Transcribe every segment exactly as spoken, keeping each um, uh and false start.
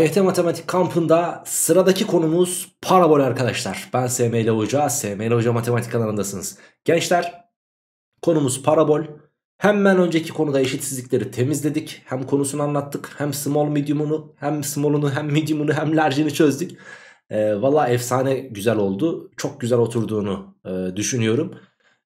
A Y T Matematik kampında sıradaki konumuz parabol arkadaşlar. Ben Sml Hoca, Sml Hoca Matematik kanalındasınız. Gençler, konumuz parabol. Hemen önceki konuda eşitsizlikleri temizledik. Hem konusunu anlattık, hem small medium'unu, hem small'unu, hem medium'unu, hem large'ini çözdük. E, Valla efsane güzel oldu. Çok güzel oturduğunu e, düşünüyorum.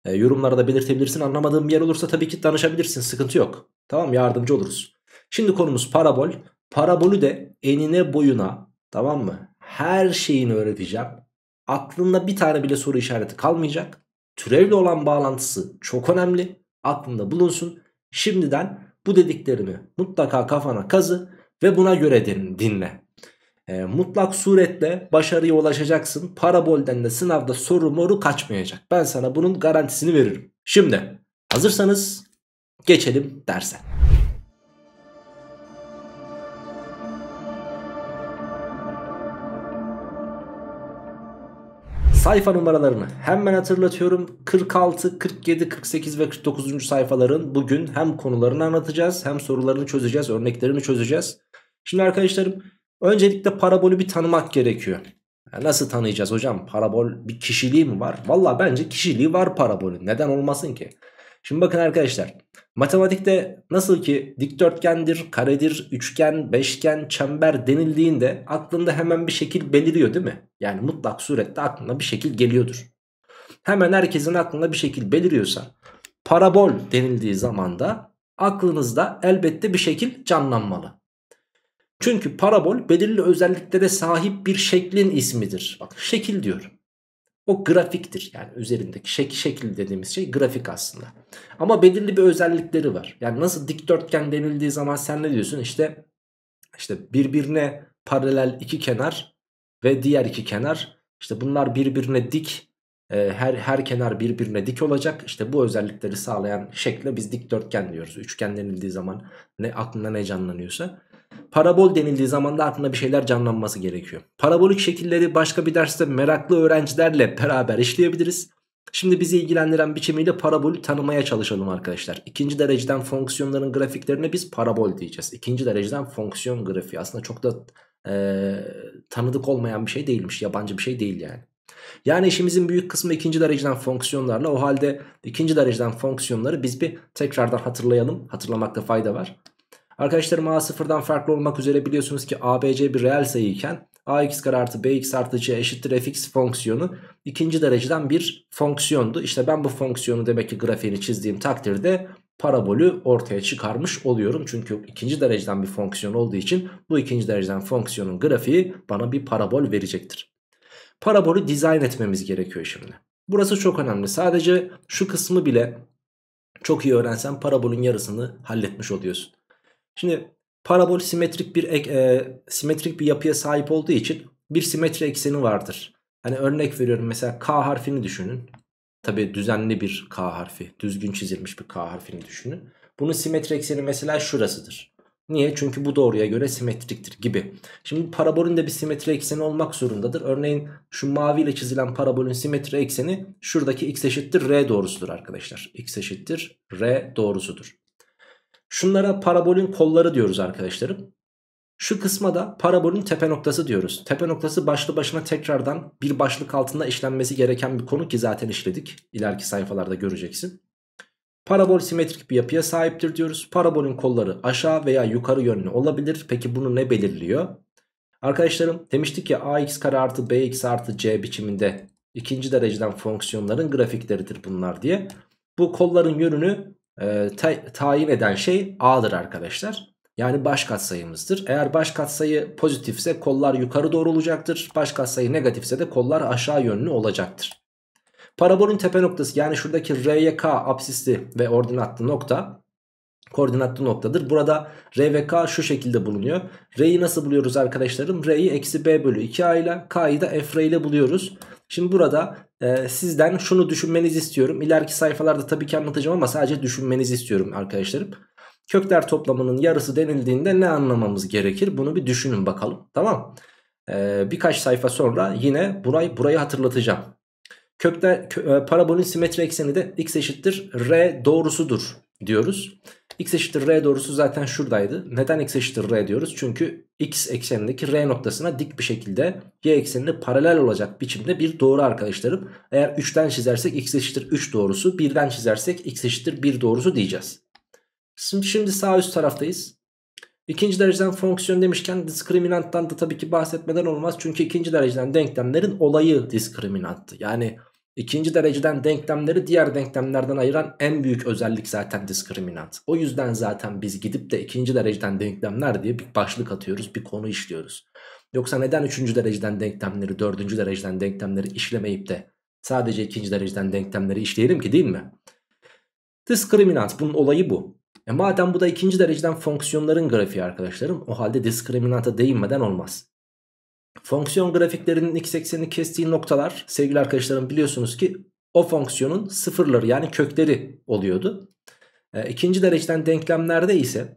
E, yorumlara da belirtebilirsin. Anlamadığım bir yer olursa tabii ki danışabilirsin. Sıkıntı yok. Tamam, yardımcı oluruz. Şimdi konumuz parabol. Parabolü de enine boyuna, tamam mı, her şeyini öğreteceğim. Aklında bir tane bile soru işareti kalmayacak. Türevle olan bağlantısı çok önemli. Aklında bulunsun. Şimdiden bu dediklerimi mutlaka kafana kazı ve buna göre dinle. E, mutlak suretle başarıya ulaşacaksın. Parabolden de sınavda soru moru kaçmayacak. Ben sana bunun garantisini veririm. Şimdi hazırsanız geçelim derse. Sayfa numaralarını hemen hatırlatıyorum. kırk altı, kırk yedi, kırk sekiz ve kırk dokuzuncu sayfaların bugün hem konularını anlatacağız, hem sorularını çözeceğiz, örneklerini çözeceğiz. Şimdi arkadaşlarım, öncelikle parabolü bir tanımak gerekiyor. Yani nasıl tanıyacağız hocam? Parabol bir kişiliği mi var? Valla bence kişiliği var parabolün. Neden olmasın ki? Şimdi bakın arkadaşlar, matematikte nasıl ki dikdörtgendir, karedir, üçgen, beşgen, çember denildiğinde aklında hemen bir şekil beliriyor değil mi? Yani mutlak surette aklına bir şekil geliyordur. Hemen herkesin aklına bir şekil beliriyorsa, parabol denildiği zaman da aklınızda elbette bir şekil canlanmalı. Çünkü parabol belirli özelliklere sahip bir şeklin ismidir. Bak, şekil diyorum. O grafiktir, yani üzerindeki şek şekil dediğimiz şey grafik aslında. Ama belirli bir özellikleri var. Yani nasıl dikdörtgen denildiği zaman sen ne diyorsun? İşte, işte birbirine paralel iki kenar ve diğer iki kenar. İşte bunlar birbirine dik. E, her, her kenar birbirine dik olacak. İşte bu özellikleri sağlayan şekle biz dikdörtgen diyoruz. Üçgen denildiği zaman ne aklına ne canlanıyorsa. Parabol denildiği zaman da aklına bir şeyler canlanması gerekiyor. Parabolik şekilleri başka bir derste meraklı öğrencilerle beraber işleyebiliriz. Şimdi bizi ilgilendiren biçimiyle parabolü tanımaya çalışalım arkadaşlar. İkinci dereceden fonksiyonların grafiklerine biz parabol diyeceğiz. İkinci dereceden fonksiyon grafiği aslında çok da e, tanıdık olmayan bir şey değilmiş. Yabancı bir şey değil yani. Yani işimizin büyük kısmı ikinci dereceden fonksiyonlarla. O halde ikinci dereceden fonksiyonları biz bir tekrardan hatırlayalım. Hatırlamakta fayda var. Arkadaşlarım, a sıfırdan farklı olmak üzere biliyorsunuz ki a b c bir reel sayı iken ax kare artı bx artı c eşittir fx fonksiyonu ikinci dereceden bir fonksiyondu. İşte ben bu fonksiyonu demek ki grafiğini çizdiğim takdirde parabolü ortaya çıkarmış oluyorum. Çünkü ikinci dereceden bir fonksiyon olduğu için bu ikinci dereceden fonksiyonun grafiği bana bir parabol verecektir. Parabolü dizayn etmemiz gerekiyor şimdi. Burası çok önemli. Sadece şu kısmı bile çok iyi öğrensen parabolün yarısını halletmiş oluyorsun. Şimdi parabol simetrik bir ek, e, simetrik bir yapıya sahip olduğu için bir simetri ekseni vardır. Hani örnek veriyorum, mesela K harfini düşünün. Tabii düzenli bir K harfi, düzgün çizilmiş bir K harfini düşünün. Bunun simetri ekseni mesela şurasıdır. Niye? Çünkü bu doğruya göre simetriktir gibi. Şimdi parabolün de bir simetri ekseni olmak zorundadır. Örneğin şu maviyle çizilen parabolün simetri ekseni şuradaki x eşittir r doğrusudur arkadaşlar. X eşittir r doğrusudur. Şunlara parabolün kolları diyoruz arkadaşlarım. Şu kısma da parabolün tepe noktası diyoruz. Tepe noktası başlı başına tekrardan bir başlık altında işlenmesi gereken bir konu ki zaten işledik. İleriki sayfalarda göreceksin. Parabol simetrik bir yapıya sahiptir diyoruz. Parabolün kolları aşağı veya yukarı yönlü olabilir. Peki bunu ne belirliyor? Arkadaşlarım, demiştik ya ax kare artı bx artı c biçiminde ikinci dereceden fonksiyonların grafikleridir bunlar diye. Bu kolların yönünü E, tay, tayin eden şey a'dır arkadaşlar. Yani baş katsayımızdır. Eğer baş katsayı pozitifse kollar yukarı doğru olacaktır. Baş katsayı negatifse de kollar aşağı yönlü olacaktır. Parabolün tepe noktası, yani şuradaki r y k apsisli ve ordinatlı nokta koordinatlı noktadır. Burada r ve k şu şekilde bulunuyor. R'yi nasıl buluyoruz arkadaşlarım? R'yi eksi b bölü iki a ile, k'yi da f r ile buluyoruz. Şimdi burada e, sizden şunu düşünmenizi istiyorum. İleriki sayfalarda tabii ki anlatacağım ama sadece düşünmenizi istiyorum arkadaşlarım. Kökler toplamının yarısı denildiğinde ne anlamamız gerekir? Bunu bir düşünün bakalım, tamam. E, birkaç sayfa sonra yine burayı, burayı hatırlatacağım. Kökler, kö, e, parabolün simetri ekseni de x eşittir r doğrusudur diyoruz. X eşittir R doğrusu zaten şuradaydı. Neden X eşittir R diyoruz? Çünkü X eksenindeki R noktasına dik bir şekilde Y eksenine paralel olacak biçimde bir doğru arkadaşlarım. Eğer üçten çizersek X eşittir üç doğrusu, birden çizersek X eşittir bir doğrusu diyeceğiz. Şimdi, şimdi sağ üst taraftayız. İkinci dereceden fonksiyon demişken diskriminanttan da tabii ki bahsetmeden olmaz. Çünkü ikinci dereceden denklemlerin olayı diskriminanttı. Yani ikinci dereceden denklemleri diğer denklemlerden ayıran en büyük özellik zaten diskriminant. O yüzden zaten biz gidip de ikinci dereceden denklemler diye bir başlık atıyoruz, bir konu işliyoruz. Yoksa neden üçüncü dereceden denklemleri, dördüncü dereceden denklemleri işlemeyip de sadece ikinci dereceden denklemleri işleyelim ki, değil mi? Diskriminant, bunun olayı bu. E madem bu da ikinci dereceden fonksiyonların grafiği arkadaşlarım, o halde diskriminanta değinmeden olmaz. Fonksiyon grafiklerinin x eksenini kestiği noktalar sevgili arkadaşlarım biliyorsunuz ki o fonksiyonun sıfırları yani kökleri oluyordu. E, ikinci dereceden denklemlerde ise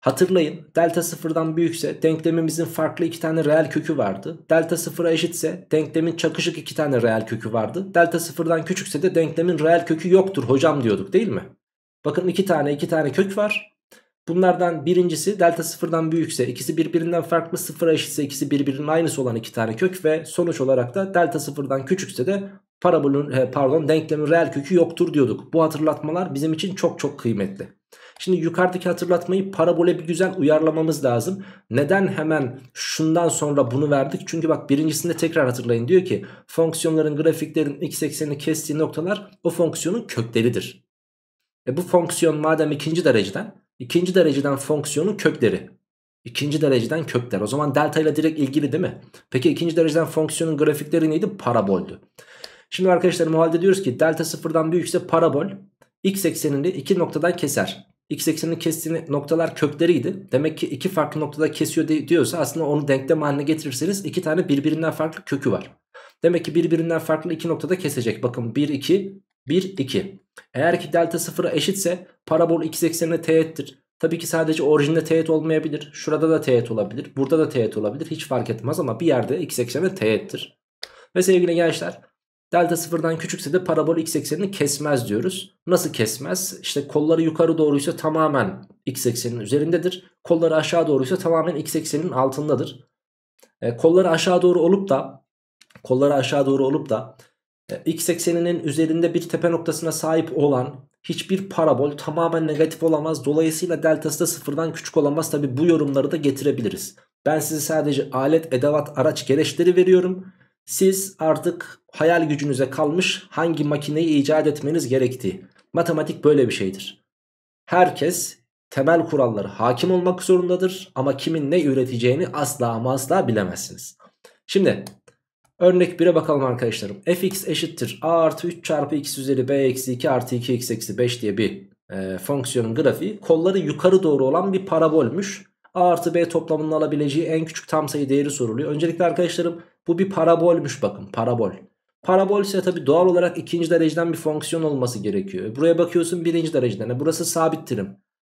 hatırlayın, delta sıfırdan büyükse denklemimizin farklı iki tane reel kökü vardı. Delta sıfıra eşitse denklemin çakışık iki tane reel kökü vardı. Delta sıfırdan küçükse de denklemin reel kökü yoktur hocam diyorduk, değil mi? Bakın iki tane iki tane kök var. Bunlardan birincisi delta sıfırdan büyükse, ikisi birbirinden farklı, sıfıra eşitse ikisi birbirinin aynısı olan iki tane kök ve sonuç olarak da delta sıfırdan küçükse de parabolün, pardon denklemin reel kökü yoktur diyorduk. Bu hatırlatmalar bizim için çok çok kıymetli. Şimdi yukarıdaki hatırlatmayı parabole bir güzel uyarlamamız lazım. Neden hemen şundan sonra bunu verdik? Çünkü bak birincisinde tekrar hatırlayın, diyor ki fonksiyonların grafiklerin x eksenini kestiği noktalar o fonksiyonun kökleridir. E bu fonksiyon madem ikinci dereceden, ikinci dereceden fonksiyonun kökleri, ikinci dereceden kökler, o zaman delta ile direkt ilgili değil mi? Peki ikinci dereceden fonksiyonun grafikleri neydi? Paraboldü. Şimdi arkadaşlarım o halde diyoruz ki delta sıfırdan büyükse parabol x eksenini iki noktadan keser. X eksenini kestiği noktalar kökleriydi. Demek ki iki farklı noktada kesiyor diyorsa aslında onu denklem haline getirirseniz iki tane birbirinden farklı kökü var. Demek ki birbirinden farklı iki noktada kesecek. Bakın bir, iki, bir, iki. Eğer ki delta sıfıra eşitse parabol x eksenine teğettir. Tabii ki sadece orijinde teğet olmayabilir. Şurada da teğet olabilir. Burada da teğet olabilir. Hiç fark etmez ama bir yerde x eksenine teğettir. Ve sevgili gençler, delta sıfırdan küçükse de parabol x eksenini kesmez diyoruz. Nasıl kesmez? İşte kolları yukarı doğruysa tamamen x ekseninin üzerindedir. Kolları aşağı doğruysa tamamen x ekseninin altındadır. E, kolları aşağı doğru olup da kolları aşağı doğru olup da x ekseninin üzerinde bir tepe noktasına sahip olan hiçbir parabol tamamen negatif olamaz. Dolayısıyla deltası da sıfırdan küçük olamaz. Tabi bu yorumları da getirebiliriz. Ben size sadece alet, edevat, araç, gereçleri veriyorum. Siz artık hayal gücünüze kalmış hangi makineyi icat etmeniz gerektiği. Matematik böyle bir şeydir. Herkes temel kurallara hakim olmak zorundadır. Ama kimin ne üreteceğini asla ama asla bilemezsiniz. Şimdi... Örnek bir'e bakalım arkadaşlarım. Fx eşittir a artı üç çarpı x üzeri b eksi iki artı iki x eksi beş diye bir e, fonksiyonun grafiği. Kolları yukarı doğru olan bir parabolmüş. A artı b toplamının alabileceği en küçük tam sayı değeri soruluyor. Öncelikle arkadaşlarım bu bir parabolmüş, bakın parabol. Parabol ise tabi doğal olarak ikinci dereceden bir fonksiyon olması gerekiyor. Buraya bakıyorsun birinci dereceden. Burası sabit terim.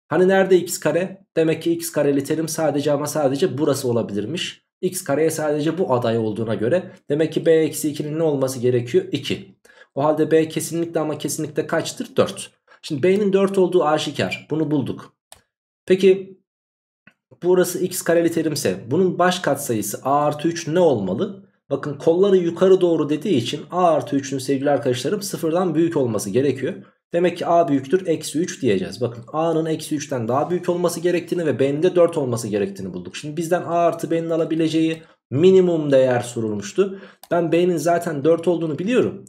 Hani nerede x kare? Demek ki x kareli terim sadece ama sadece burası olabilirmiş. X kareye sadece bu aday olduğuna göre demek ki b eksi iki'nin ne olması gerekiyor? iki. O halde b kesinlikle ama kesinlikle kaçtır? dört. Şimdi b'nin dört olduğu aşikar. Bunu bulduk. Peki burası x kareli terimse bunun baş katsayısı a artı üç ne olmalı? Bakın kolları yukarı doğru dediği için a artı üç'ün sevgili arkadaşlarım sıfırdan büyük olması gerekiyor. Demek ki a büyüktür eksi üç diyeceğiz. Bakın a'nın eksi üç'ten daha büyük olması gerektiğini ve b'nin de dört olması gerektiğini bulduk. Şimdi bizden a artı b'nin alabileceği minimum değer sorulmuştu. Ben b'nin zaten dört olduğunu biliyorum.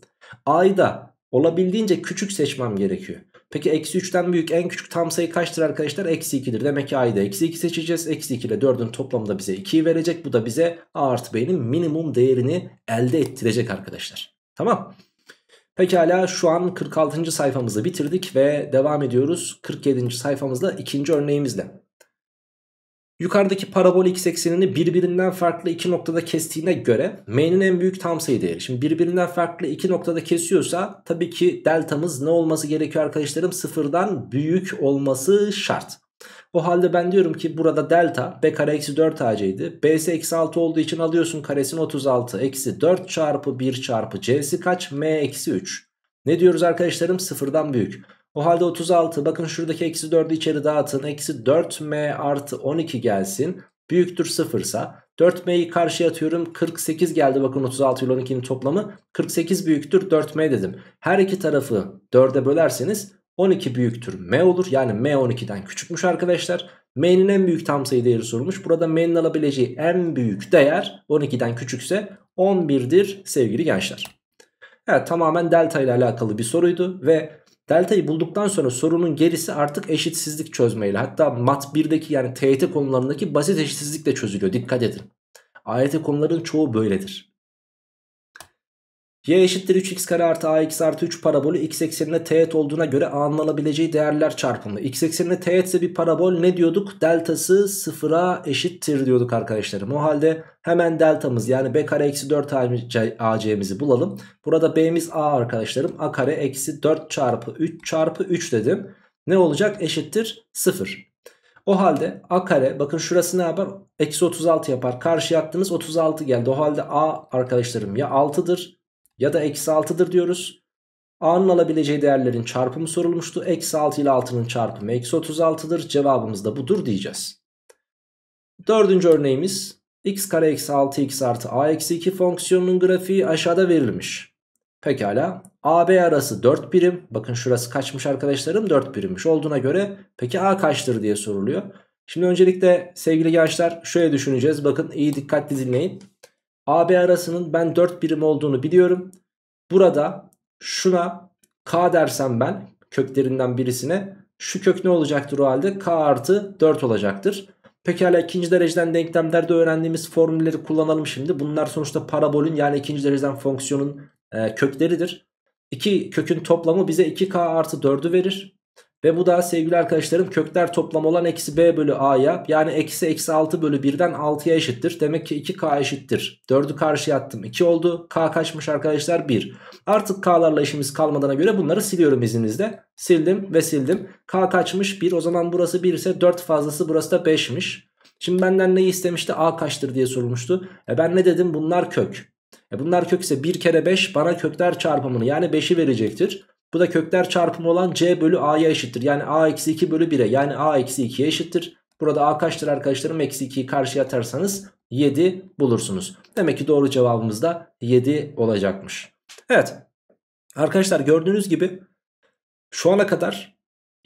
A'yı da olabildiğince küçük seçmem gerekiyor. Peki eksi üç'ten büyük en küçük tam sayı kaçtır arkadaşlar? Eksi iki'dir. Demek ki a'yı da eksi iki seçeceğiz. Eksi iki ile dördün toplamı da bize iki'yi verecek. Bu da bize a artı b'nin minimum değerini elde ettirecek arkadaşlar. Tamam. Pekala, şu an kırk altıncı sayfamızı bitirdik ve devam ediyoruz kırk yedinci sayfamızla ikinci örneğimizle. Yukarıdaki parabol x eksenini birbirinden farklı iki noktada kestiğine göre m'nin en büyük tam sayı değeri. Şimdi birbirinden farklı iki noktada kesiyorsa tabii ki deltamız ne olması gerekiyor arkadaşlarım? Sıfırdan büyük olması şart. O halde ben diyorum ki burada delta b kare eksi dört ac'ydi. B'si eksi altı olduğu için alıyorsun karesini otuz altı. Eksi dört çarpı bir çarpı c'si kaç? M eksi üç. Ne diyoruz arkadaşlarım? Sıfırdan büyük. O halde otuz altı, bakın şuradaki eksi dördü içeri dağıtın. Eksi dört m artı on iki gelsin. Büyüktür sıfırsa. dört m'yi karşıya atıyorum. kırk sekiz geldi, bakın otuz altı ile on ikinin toplamı. kırk sekiz büyüktür dört m dedim. Her iki tarafı dörde bölerseniz on iki büyüktür m olur. Yani m on ikiden küçükmüş arkadaşlar. M'nin en büyük tam sayı değeri sorulmuş. Burada m'nin alabileceği en büyük değer on ikiden küçükse on birdir sevgili gençler. Evet, tamamen delta ile alakalı bir soruydu ve delta'yı bulduktan sonra sorunun gerisi artık eşitsizlik çözmeyle, hatta mat bir'deki yani T Y T konularındaki basit eşitsizlikle çözülüyor. Dikkat edin. A Y T konuların çoğu böyledir. Y eşittir üç x kare artı a x artı üç parabolü x eksenine teğet olduğuna göre a'nın alabileceği değerler çarpımı. X eksenine teğetse bir parabol ne diyorduk? Deltası sıfıra eşittir diyorduk arkadaşlarım. O halde hemen deltamız yani b kare eksi dört ac'mizi bulalım. Burada b'miz a arkadaşlarım. A kare eksi dört çarpı üç çarpı üç dedim. Ne olacak? Eşittir sıfır. O halde a kare, bakın şurası ne yapar? Eksi otuz altı yapar. Karşıya attınız, otuz altı geldi. O halde a arkadaşlarım ya altıdır. Ya da eksi altıdır diyoruz. A'nın alabileceği değerlerin çarpımı sorulmuştu. Eksi altı ile altının çarpımı eksi otuz altıdır. Cevabımız da budur diyeceğiz. Dördüncü örneğimiz x kare eksi altı x artı a eksi iki fonksiyonunun grafiği aşağıda verilmiş. Pekala. A B arası dört birim. Bakın şurası kaçmış arkadaşlarım? dört birimmiş olduğuna göre peki a kaçtır diye soruluyor. Şimdi öncelikle sevgili gençler şöyle düşüneceğiz. Bakın iyi dikkatli dinleyin. A B arasının ben dört birim olduğunu biliyorum. Burada şuna K dersem ben köklerinden birisine, şu kök ne olacaktır o halde? K artı dört olacaktır. Pekala, ikinci dereceden denklemlerde öğrendiğimiz formülleri kullanalım şimdi. Bunlar sonuçta parabolün yani ikinci dereceden fonksiyonun e, kökleridir. iki kökün toplamı bize iki K artı dördü verir. Ve bu da sevgili arkadaşlarım kökler toplamı olan eksi b bölü a'ya yani eksi eksi altı bölü birden altıya eşittir. Demek ki iki k eşittir. dördü karşıya attım iki oldu. K kaçmış arkadaşlar? bir. Artık k'larla işimiz kalmadığına göre bunları siliyorum izninizle. Sildim ve sildim. K kaçmış? bir. O zaman burası bir ise dört fazlası burası da beşmiş. Şimdi benden neyi istemişti? A kaçtır diye sorulmuştu. E ben ne dedim? Bunlar kök. E bunlar kök ise bir kere beş bana kökler çarpımını yani beşi verecektir. Bu da kökler çarpımı olan c bölü a'ya eşittir. Yani a eksi iki bölü bir'e yani a eksi iki'ye eşittir. Burada a kaçtır arkadaşlarım? Eksi iki'yi karşıya atarsanız yedi bulursunuz. Demek ki doğru cevabımız da yedi olacakmış. Evet arkadaşlar, gördüğünüz gibi şu ana kadar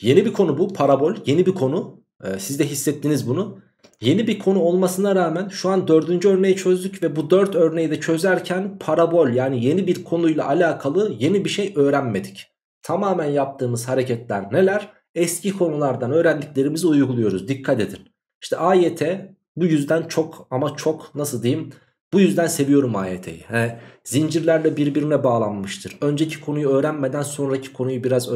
yeni bir konu bu. Parabol yeni bir konu. Ee, siz de hissettiniz bunu. Yeni bir konu olmasına rağmen şu an dördüncü örneği çözdük ve bu dört örneği de çözerken parabol yani yeni bir konuyla alakalı yeni bir şey öğrenmedik. Tamamen yaptığımız hareketler neler? Eski konulardan öğrendiklerimizi uyguluyoruz. Dikkat edin. İşte A Y T bu yüzden çok ama çok nasıl diyeyim? Bu yüzden seviyorum A Y T'yi. He, zincirlerle birbirine bağlanmıştır. Önceki konuyu öğrenmeden sonraki konuyu biraz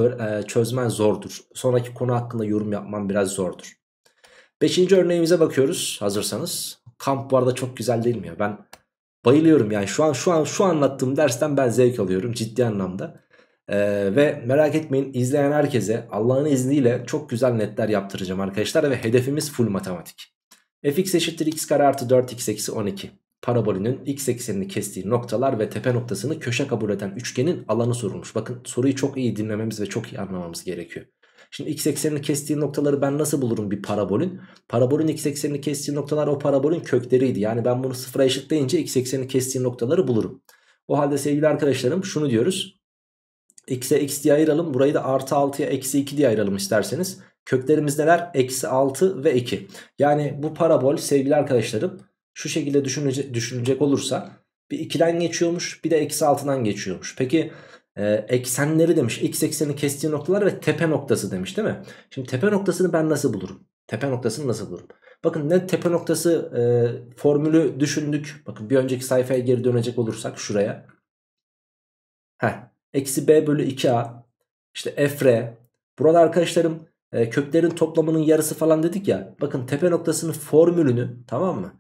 çözmen zordur. Sonraki konu hakkında yorum yapman biraz zordur. Beşinci örneğimize bakıyoruz. Hazırsanız. Kamp bu arada çok güzel değil mi ya? Ben bayılıyorum yani. Şu an şu an şu anlattığım dersten ben zevk alıyorum ciddi anlamda. Ee, ve merak etmeyin, izleyen herkese Allah'ın izniyle çok güzel netler yaptıracağım arkadaşlar ve hedefimiz full matematik. Fx eşittir x kare artı dört x eksi on iki. Parabolünün x eksenini kestiği noktalar ve tepe noktasını köşe kabul eden üçgenin alanı sorulmuş. Bakın soruyu çok iyi dinlememiz ve çok iyi anlamamız gerekiyor. Şimdi x eksenini kestiği noktaları ben nasıl bulurum bir parabolün? Parabolün x eksenini kestiği noktalar o parabolün kökleriydi. Yani ben bunu sıfıra eşitleyince x eksenini kestiği noktaları bulurum. O halde sevgili arkadaşlarım şunu diyoruz. X'e x diye ayıralım. Burayı da artı altıya eksi iki diye ayıralım isterseniz. Köklerimiz neler? Eksi altı ve iki. Yani bu parabol sevgili arkadaşlarım şu şekilde düşünecek, düşünecek olursa bir ikiden geçiyormuş bir de eksi altıdan geçiyormuş. Peki e, eksenleri demiş. X ekseni kestiği noktalar ve tepe noktası demiş değil mi? Şimdi tepe noktasını ben nasıl bulurum? Tepe noktasını nasıl bulurum? Bakın ne tepe noktası e, formülü düşündük. Bakın bir önceki sayfaya geri dönecek olursak şuraya. Heh. Eksi b bölü iki a işte f r. Burada arkadaşlarım e, köklerin toplamının yarısı falan dedik ya. Bakın tepe noktasının formülünü, tamam mı?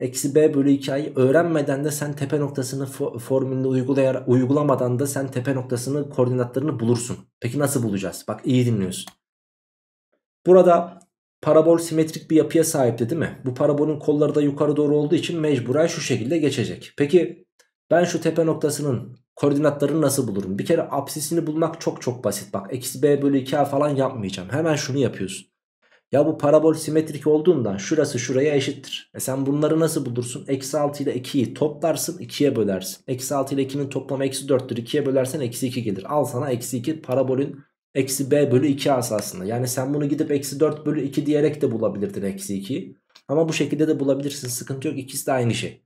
Eksi b bölü iki a'yı öğrenmeden de sen tepe noktasının fo formülünü uygulayarak, uygulamadan da sen tepe noktasının koordinatlarını bulursun. Peki nasıl bulacağız? Bak iyi dinliyorsun. Burada parabol simetrik bir yapıya sahipti değil mi? Bu parabolün kolları da yukarı doğru olduğu için mecburen şu şekilde geçecek. Peki ben şu tepe noktasının Koordinatları nasıl bulurum? Bir kere apsisini bulmak çok çok basit. Bak eksi b bölü iki a falan yapmayacağım. Hemen şunu yapıyorsun. Ya bu parabol simetrik olduğundan şurası şuraya eşittir. E sen bunları nasıl bulursun? Eksi altı ile ikiyi toplarsın, ikiye bölersin. Eksi altı ile ikinin toplamı eksi dörttür. ikiye bölersen eksi iki gelir. Al sana eksi iki parabolün eksi b bölü iki a'sı aslında. Yani sen bunu gidip eksi dört bölü iki diyerek de bulabilirdin eksi ikiyi. Ama bu şekilde de bulabilirsin. Sıkıntı yok. İkisi de aynı şey.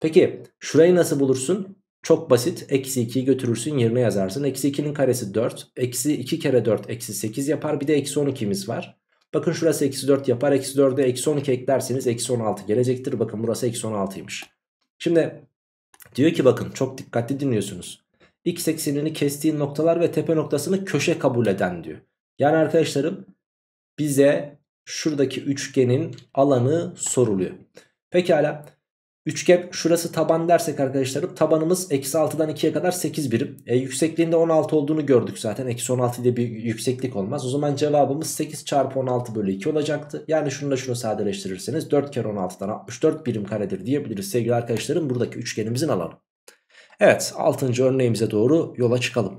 Peki şurayı nasıl bulursun? Çok basit. Eksi ikiyi götürürsün yerine yazarsın. Eksi ikinin karesi dört. Eksi iki kere dört eksi sekiz yapar. Bir de eksi on ikimiz var. Bakın şurası eksi dört yapar. Eksi dörde eksi on iki eklerseniz eksi on altı gelecektir. Bakın burası eksi on altıymış. Şimdi diyor ki bakın çok dikkatli dinliyorsunuz. X eksenini kestiği noktalar ve tepe noktasını köşe kabul eden diyor. Yani arkadaşlarım bize şuradaki üçgenin alanı soruluyor. Pekala. Üçgen şurası taban dersek arkadaşlarım tabanımız eksi altıdan ikiye kadar sekiz birim. E, yüksekliğinde on altı olduğunu gördük zaten. Eksi on altı ile bir yükseklik olmaz. O zaman cevabımız sekiz çarpı on altı bölü iki olacaktı. Yani şunu da şunu sadeleştirirseniz dört kere on altıdan altmış dört birim karedir diyebiliriz sevgili arkadaşlarım. Buradaki üçgenimizin alanı. Evet altıncı örneğimize doğru yola çıkalım.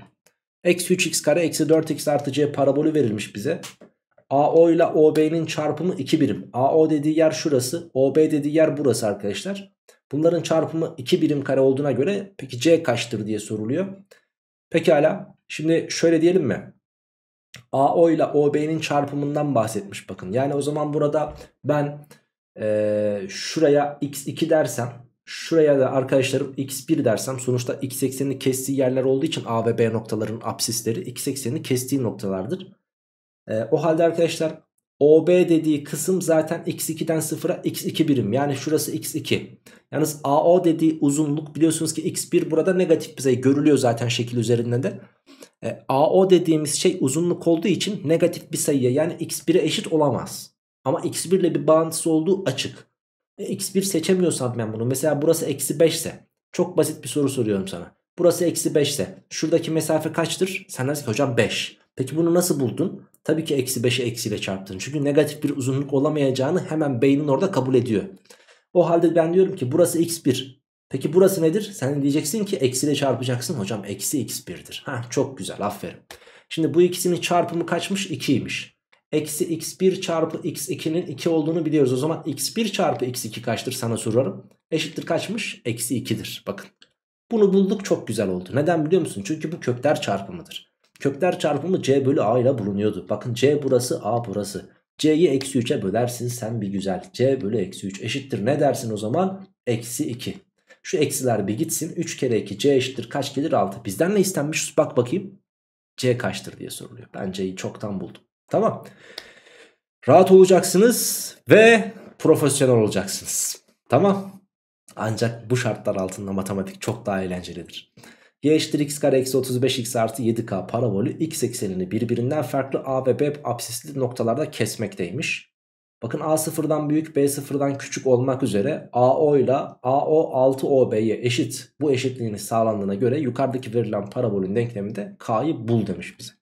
Eksi üç x kare eksi dört x artı c parabolü verilmiş bize. A O ile O B'nin çarpımı iki birim. A O dediği yer şurası. O B dediği yer burası arkadaşlar. Bunların çarpımı iki birim kare olduğuna göre peki C kaçtır diye soruluyor. Pekala şimdi şöyle diyelim mi? A O ile O B'nin çarpımından bahsetmiş bakın. Yani o zaman burada ben ee, şuraya x iki dersem, şuraya da arkadaşlarım x bir dersem, sonuçta x eksenini kestiği yerler olduğu için A ve B noktaların apsisleri x eksenini kestiği noktalardır. O halde arkadaşlar O B dediği kısım zaten x ikiden sıfıra x iki birim. Yani şurası x iki. Yalnız A O dediği uzunluk biliyorsunuz ki x bir burada negatif bize görülüyor zaten şekil üzerinde de. E, A O dediğimiz şey uzunluk olduğu için negatif bir sayıya yani x bire eşit olamaz. Ama x bir ile bir bağıntısı olduğu açık. E, x bir seçemiyorsam ben bunu mesela burası eksi beş ise çok basit bir soru soruyorum sana. Burası eksi beş ise şuradaki mesafe kaçtır? Sen dersin ki hocam beş. Peki bunu nasıl buldun? Tabii ki eksi beşi eksiyle çarptın. Çünkü negatif bir uzunluk olamayacağını hemen beynin orada kabul ediyor. O halde ben diyorum ki burası x bir. Peki burası nedir? Sen diyeceksin ki eksiyle çarpacaksın. Hocam eksi x bir'dir. Ha, çok güzel, aferin. Şimdi bu ikisinin çarpımı kaçmış? ikiymiş. Eksi x bir çarpı x ikinin iki olduğunu biliyoruz. O zaman x bir çarpı x iki kaçtır sana sorarım. Eşittir kaçmış? Eksi ikidir. Bakın bunu bulduk, çok güzel oldu. Neden biliyor musun? Çünkü bu kökler çarpımıdır. Kökler çarpımı C bölü A ile bulunuyordu. Bakın C burası, A burası. C'yi eksi üçe bölersin sen bir güzel. C bölü eksi üç eşittir. Ne dersin o zaman? Eksi iki. Şu eksiler bir gitsin. üç kere iki C eşittir. Kaç gelir? altı. Bizden ne istenmiş? Bak bakayım. C kaçtır diye soruluyor. Ben C'yi çoktan buldum. Tamam. Rahat olacaksınız ve profesyonel olacaksınız. Tamam. Ancak bu şartlar altında matematik çok daha eğlencelidir. Y eşittir x kare eksi otuz beş x artı yedi k parabolü x eksenini birbirinden farklı a ve b apsisli noktalarda kesmekteymiş. Bakın a sıfırdan büyük b sıfırdan küçük olmak üzere A O ile A O altı O B'ye eşit. Bu eşitliğinin sağlandığına göre yukarıdaki verilen parabolün denkleminde k'yı bul demiş bize.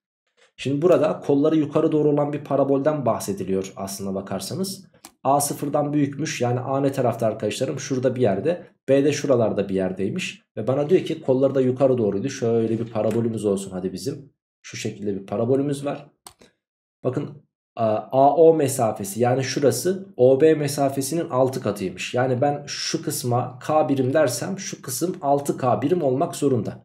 Şimdi burada kolları yukarı doğru olan bir parabolden bahsediliyor aslına bakarsanız. A sıfırdan büyükmüş, yani A ne tarafta arkadaşlarım? Şurada bir yerde. B de şuralarda bir yerdeymiş. Ve bana diyor ki kolları da yukarı doğruydu. Şöyle bir parabolümüz olsun hadi bizim. Şu şekilde bir parabolümüz var. Bakın A O mesafesi yani şurası O B mesafesinin altı katıymış. Yani ben şu kısma K birim dersem şu kısım altı K birim olmak zorunda.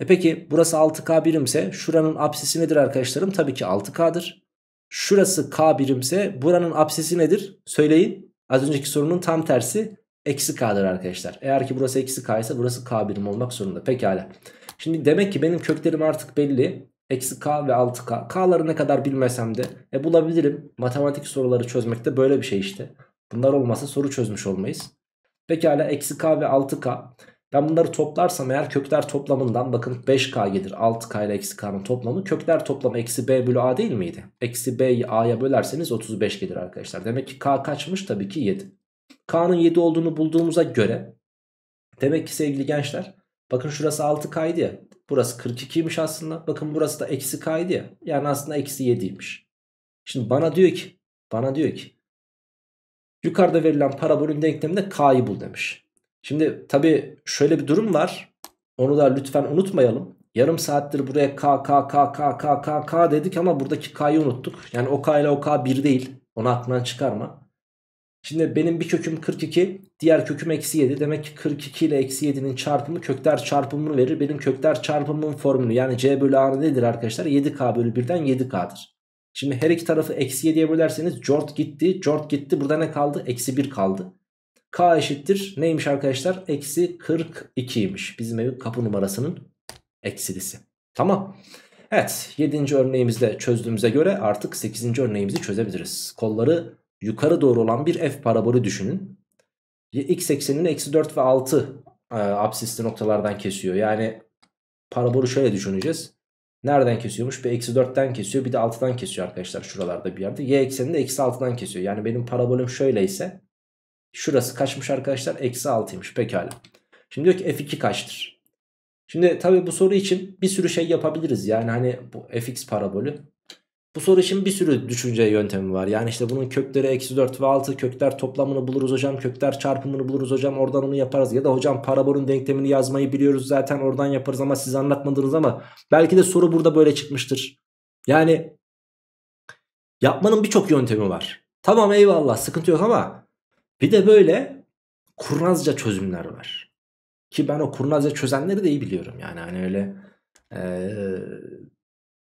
E peki burası altı K birimse şuranın apsisi nedir arkadaşlarım? Tabii ki altı K'dır. Şurası K birimse buranın apsisi nedir? Söyleyin. Az önceki sorunun tam tersi eksi K'dır arkadaşlar. Eğer ki burası eksi K ise burası K birim olmak zorunda. Pekala. Şimdi demek ki benim köklerim artık belli. Eksi K ve altı K. K'ları ne kadar bilmesem de e, bulabilirim. Matematik soruları çözmekte böyle bir şey işte. Bunlar olmasa soru çözmüş olmayız. Pekala eksi K ve altı K. Ben bunları toplarsam eğer kökler toplamından bakın beş K gelir. altı K ile eksi K'nın toplamı. Kökler toplamı eksi B bölü A değil miydi? Eksi B'yi A'ya bölerseniz otuz beş gelir arkadaşlar. Demek ki K kaçmış? Tabii ki yedi. K'nın yedi olduğunu bulduğumuza göre demek ki sevgili gençler bakın şurası altı K'ydı ya. Burası kırk ikiymiş aslında. Bakın burası da eksi K'ydı ya. Yani aslında eksi yediymiş. Şimdi bana diyor ki bana diyor ki yukarıda verilen parabolün denkleminde K'yı bul demiş. Şimdi tabi şöyle bir durum var. Onu da lütfen unutmayalım. Yarım saattir buraya k k k k k k k dedik ama buradaki k'yı unuttuk. Yani o k ile o k bir değil. Onu aklından çıkarma. Şimdi benim bir köküm kırk iki, diğer köküm eksi yedi. Demek ki kırk iki ile eksi yedi'nin çarpımı kökler çarpımını verir. Benim kökler çarpımının formülü, yani c bölü a nedir arkadaşlar? yedi k bölü birden yedi k'dır. Şimdi her iki tarafı eksi yedi'ye bölerseniz cort gitti, cort gitti. Burada ne kaldı? Eksi bir kaldı. K eşittir neymiş arkadaşlar? Eksi kırk iki'ymiş. Bizim evin kapı numarasının eksilisi. Tamam. Evet, yedinci örneğimizde çözdüğümüze göre artık sekizinci örneğimizi çözebiliriz. Kolları yukarı doğru olan bir f parabolü düşünün. X eksenini eksi dört ve altı e, absisli noktalardan kesiyor. Yani parabolü şöyle düşüneceğiz. Nereden kesiyormuş? Bir eksi dört'ten kesiyor, bir de altı'dan kesiyor arkadaşlar, şuralarda bir yerde. Y eksenini de eksi altı'dan kesiyor. Yani benim parabolüm şöyleyse şurası kaçmış arkadaşlar? Eksi altıymış. Pekala. Şimdi diyor ki f iki kaçtır? Şimdi tabii bu soru için bir sürü şey yapabiliriz. Yani hani bu fx parabolü. Bu soru için bir sürü düşünce yöntemi var. Yani işte bunun kökleri eksi dört ve altı, kökler toplamını buluruz hocam, kökler çarpımını buluruz hocam, oradan onu yaparız. Ya da hocam parabolün denklemini yazmayı biliyoruz zaten, oradan yaparız ama siz anlatmadınız, ama belki de soru burada böyle çıkmıştır. Yani yapmanın birçok yöntemi var. Tamam, eyvallah, sıkıntı yok, ama bir de böyle kurnazca çözümler var. Ki ben o kurnazca çözenleri de iyi biliyorum. Yani hani öyle ee,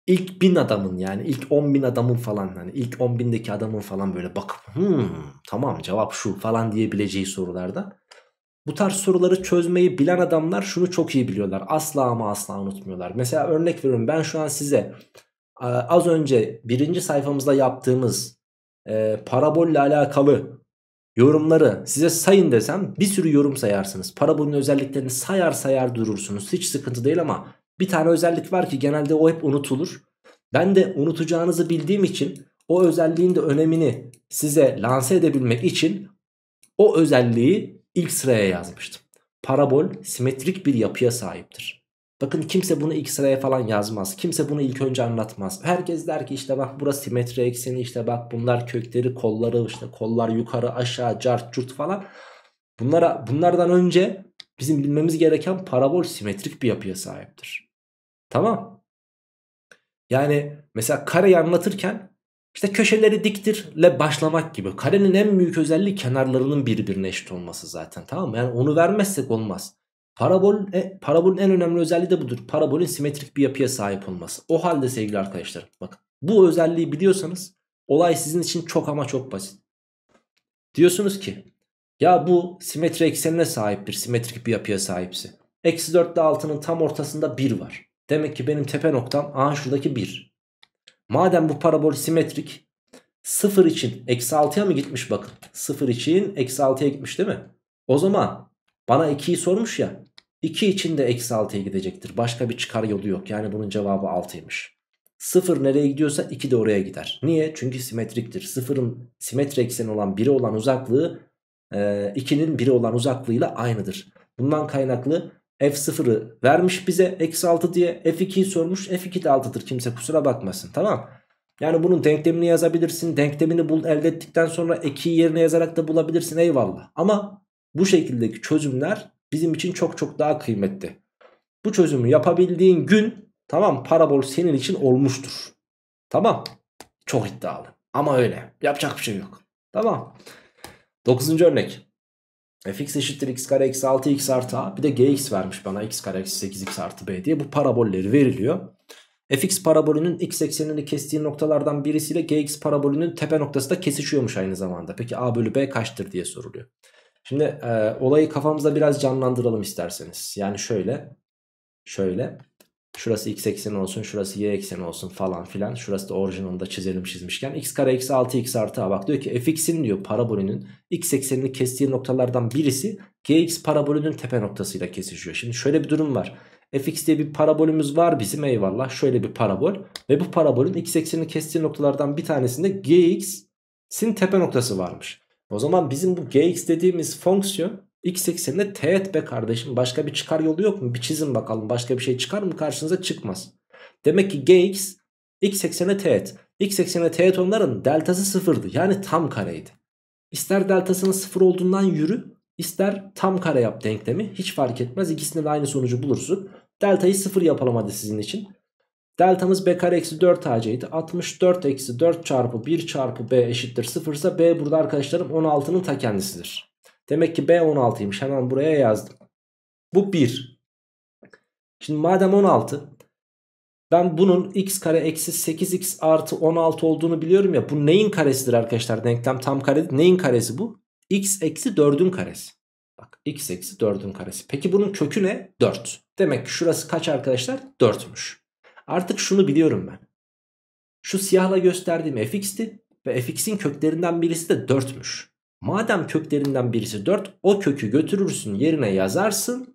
ilk bin adamın, yani ilk on bin adamın falan, hani ilk on bindeki adamın falan böyle bakıp hmm, tamam cevap şu falan diyebileceği sorularda. Bu tarz soruları çözmeyi bilen adamlar şunu çok iyi biliyorlar. Asla ama asla unutmuyorlar. Mesela örnek veriyorum, ben şu an size az önce birinci sayfamızda yaptığımız e, parabolle alakalı yorumları size sayın desem bir sürü yorum sayarsınız. Parabolün özelliklerini sayar sayar durursunuz. Hiç sıkıntı değil, ama bir tane özellik var ki genelde o hep unutulur. Ben de unutacağınızı bildiğim için o özelliğin de önemini size lanse edebilmek için o özelliği ilk sıraya yazmıştım. Parabol simetrik bir yapıya sahiptir. Bakın, kimse bunu ilk sıraya falan yazmaz. Kimse bunu ilk önce anlatmaz. Herkes der ki işte bak burası simetri ekseni, işte bak bunlar kökleri, kolları, işte kollar yukarı aşağı cart curt falan. Bunlara, bunlardan önce bizim bilmemiz gereken parabol simetrik bir yapıya sahiptir. Tamam. Yani mesela kareyi anlatırken işte köşeleri diktir ile başlamak gibi. Karenin en büyük özelliği kenarlarının birbirine eşit olması zaten, tamam mı? Yani onu vermezsek olmaz. Parabol, e, parabolün en önemli özelliği de budur. Parabolün simetrik bir yapıya sahip olması. O halde sevgili arkadaşlarım, bakın bu özelliği biliyorsanız olay sizin için çok ama çok basit. Diyorsunuz ki ya bu simetri eksenine sahiptir, simetrik bir yapıya sahipsi. Eksi dört ile altının tam ortasında bir var. Demek ki benim tepe noktam aha şuradaki bir. Madem bu parabol simetrik, sıfır için eksi altı'ya mı gitmiş bakın. sıfır için eksi altı'ya gitmiş değil mi? O zaman bana iki'yi sormuş ya. iki için de eksi altı'ya gidecektir. Başka bir çıkar yolu yok. Yani bunun cevabı altı'ymış. sıfır nereye gidiyorsa iki de oraya gider. Niye? Çünkü simetriktir. sıfırın simetri ekseni olan bir'e olan uzaklığı iki'nin bir'e olan uzaklığıyla aynıdır. Bundan kaynaklı f sıfır'ı vermiş bize eksi altı diye, f iki'yi sormuş, f iki de altı'dır, kimse kusura bakmasın, tamam. Yani bunun denklemini yazabilirsin, denklemini bul, elde ettikten sonra iki'yi yerine yazarak da bulabilirsin, eyvallah, ama bu şekildeki çözümler bizim için çok çok daha kıymetli. Bu çözümü yapabildiğin gün, tamam, parabol senin için olmuştur, tamam. Çok iddialı ama öyle, yapacak bir şey yok, tamam. Dokuzuncu örnek. Fx eşittir x kare eksi altı x artı a. Bir de gx vermiş bana, x kare eksi sekiz x artı b diye. Bu parabolleri veriliyor. Fx parabolünün x eksenini kestiği noktalardan birisiyle gx parabolünün tepe noktası da kesişiyormuş aynı zamanda. Peki a bölü b kaçtır diye soruluyor. Şimdi e, olayı kafamızda biraz canlandıralım isterseniz. Yani şöyle. Şöyle. Şurası x ekseni olsun, şurası y ekseni olsun falan filan. Şurası da orijinalini da çizelim çizmişken. X kare eksi altı x artı a. Bak diyor ki fx'in diyor parabolünün x eksenini kestiği noktalardan birisi gx parabolünün tepe noktasıyla kesişiyor. Şimdi şöyle bir durum var. Fx diye bir parabolümüz var bizim, eyvallah. Şöyle bir parabol ve bu parabolün x eksenini kestiği noktalardan bir tanesinde gx'in tepe noktası varmış. O zaman bizim bu gx dediğimiz fonksiyon x eksenine teğet be kardeşim. Başka bir çıkar yolu yok mu? Bir çizin bakalım. Başka bir şey çıkar mı karşınıza? Çıkmaz. Demek ki gx x eksenine teğet. X eksenine teğet onların deltası sıfır'dı. Yani tam kareydi. İster deltasının sıfır olduğundan yürü, İster tam kare yap denklemi, hiç fark etmez, ikisinde de aynı sonucu bulursun. Delta'yı sıfır yapalım hadi sizin için. Deltamız b kare eksi dört a c idi. altmış dört eksi dört çarpı bir çarpı b eşittir sıfır ise b burada arkadaşlarım on altının ta kendisidir. Demek ki b on altıymış, hemen buraya yazdım. Bu bir. Şimdi madem on altı, ben bunun x kare eksi sekiz x artı on altı olduğunu biliyorum ya. Bu neyin karesidir arkadaşlar? Denklem tam karedir. Neyin karesi bu? X eksi dördün karesi. Bak x eksi dördün karesi. Peki bunun kökü ne? dört. Demek ki şurası kaç arkadaşlar? dörtmüş. Artık şunu biliyorum ben. Şu siyahla gösterdiğim fx'ti ve fx'in köklerinden birisi de dörtmüş. Madem köklerinden birisi dört, o kökü götürürsün, yerine yazarsın.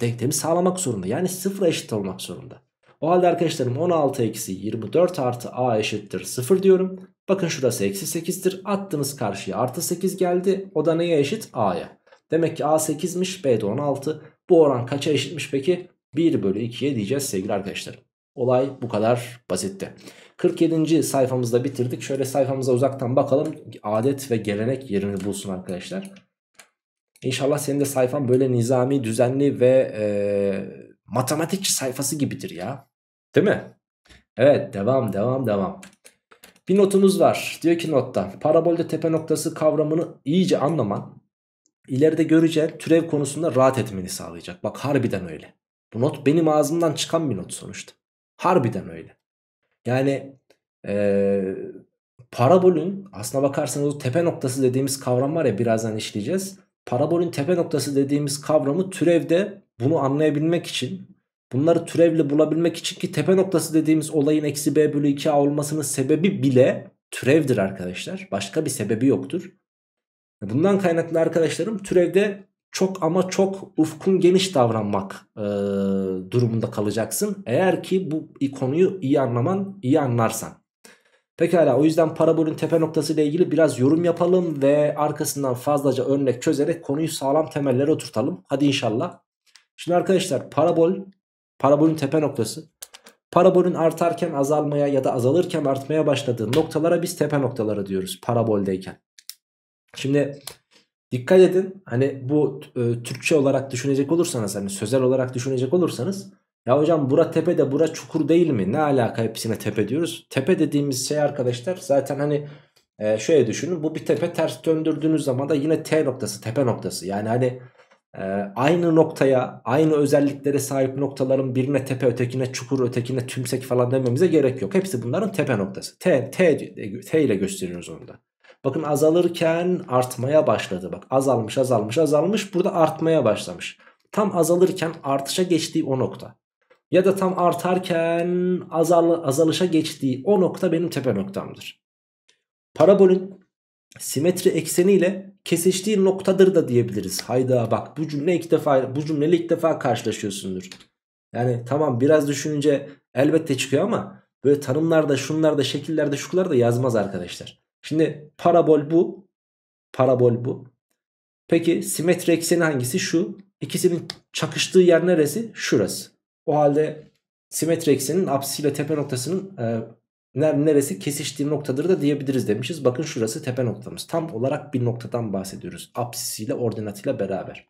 Denklemi sağlamak zorunda. Yani sıfıra eşit olmak zorunda. O halde arkadaşlarım on altı eksi yirmi dört artı a eşittir sıfır diyorum. Bakın şurası eksi sekiz'tir. Attınız karşıya, artı sekiz geldi. O da neye eşit? A'ya. Demek ki a sekiz'miş, b de on altı. Bu oran kaça eşitmiş peki? bir bölü iki'ye diyeceğiz sevgili arkadaşlarım. Olay bu kadar basitti. kırk yedinci sayfamızda bitirdik. Şöyle sayfamıza uzaktan bakalım. Adet ve gelenek yerini bulsun arkadaşlar. İnşallah senin de sayfan böyle nizami, düzenli ve e, matematikçi sayfası gibidir ya. Değil mi? Evet, devam devam devam. Bir notumuz var. Diyor ki notta, parabolde tepe noktası kavramını iyice anlaman ileride göreceğin türev konusunda rahat etmeni sağlayacak. Bak harbiden öyle. Bu not benim ağzımdan çıkan bir not sonuçta. Harbiden öyle. Yani ee, parabolün aslına bakarsanız o tepe noktası dediğimiz kavram var ya, birazdan işleyeceğiz. Parabolün tepe noktası dediğimiz kavramı türevde bunu anlayabilmek için, bunları türevle bulabilmek için, ki tepe noktası dediğimiz olayın eksi b bölü iki a olmasının sebebi bile türevdir arkadaşlar. Başka bir sebebi yoktur. Bundan kaynaklı arkadaşlarım türevde çok ama çok ufkun geniş davranmak e, durumunda kalacaksın. Eğer ki bu konuyu iyi anlaman, iyi anlarsan. Pekala, o yüzden parabolün tepe noktası ile ilgili biraz yorum yapalım ve arkasından fazlaca örnek çözerek konuyu sağlam temellere oturtalım. Hadi inşallah. Şimdi arkadaşlar parabol, parabolün tepe noktası, parabolün artarken azalmaya ya da azalırken artmaya başladığı noktalara biz tepe noktaları diyoruz paraboldeyken. Şimdi dikkat edin, hani bu e, Türkçe olarak düşünecek olursanız, hani sözel olarak düşünecek olursanız, ya hocam bura tepe de bura çukur değil mi, ne alaka hepsine tepe diyoruz. Tepe dediğimiz şey arkadaşlar zaten hani e, şöyle düşünün, bu bir tepe, ters döndürdüğünüz zaman da yine T noktası, tepe noktası. Yani hani e, aynı noktaya, aynı özelliklere sahip noktaların birine tepe, ötekine çukur, ötekine tümsek falan dememize gerek yok. Hepsi bunların tepe noktası. T, T, T ile gösteriyoruz onu da. Bakın azalırken artmaya başladı. Bak azalmış azalmış azalmış, burada artmaya başlamış. Tam azalırken artışa geçtiği o nokta. Ya da tam artarken azal azalışa geçtiği o nokta benim tepe noktamdır. Parabolün simetri ekseniyle kesiştiği noktadır da diyebiliriz. Hayda, bak bu cümle ilk defa, bu cümleyle ilk defa karşılaşıyorsundur. Yani tamam, biraz düşününce elbette çıkıyor ama böyle tanımlarda, şunlarda, şekillerde, şularda yazmaz arkadaşlar. Şimdi parabol bu. Parabol bu. Peki simetri ekseni hangisi? Şu. İkisinin çakıştığı yer neresi? Şurası. O halde simetri ekseninin apsisiyle tepe noktasının e, neresi kesiştiği noktadır da diyebiliriz demişiz. Bakın şurası tepe noktamız. Tam olarak bir noktadan bahsediyoruz. Apsisiyle, ordinatıyla beraber.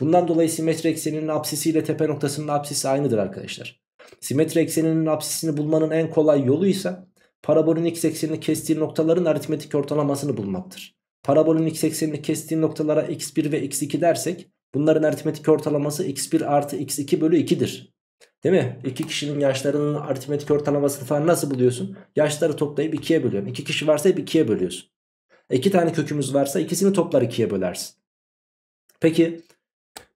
Bundan dolayı simetri ekseninin apsisiyle tepe noktasının apsisi aynıdır arkadaşlar. Simetri ekseninin apsisini bulmanın en kolay yolu ise parabolün x eksenini kestiği noktaların aritmetik ortalamasını bulmaktır. Parabolün x eksenini kestiği noktalara x bir ve x iki dersek bunların aritmetik ortalaması x bir artı x iki bölü iki'dir. Değil mi? İki kişinin yaşlarının aritmetik ortalamasını falan nasıl buluyorsun? Yaşları toplayıp iki'ye bölüyorum. iki kişi varsa hep iki'ye bölüyorsun. iki tane kökümüz varsa ikisini toplar iki'ye bölersin. Peki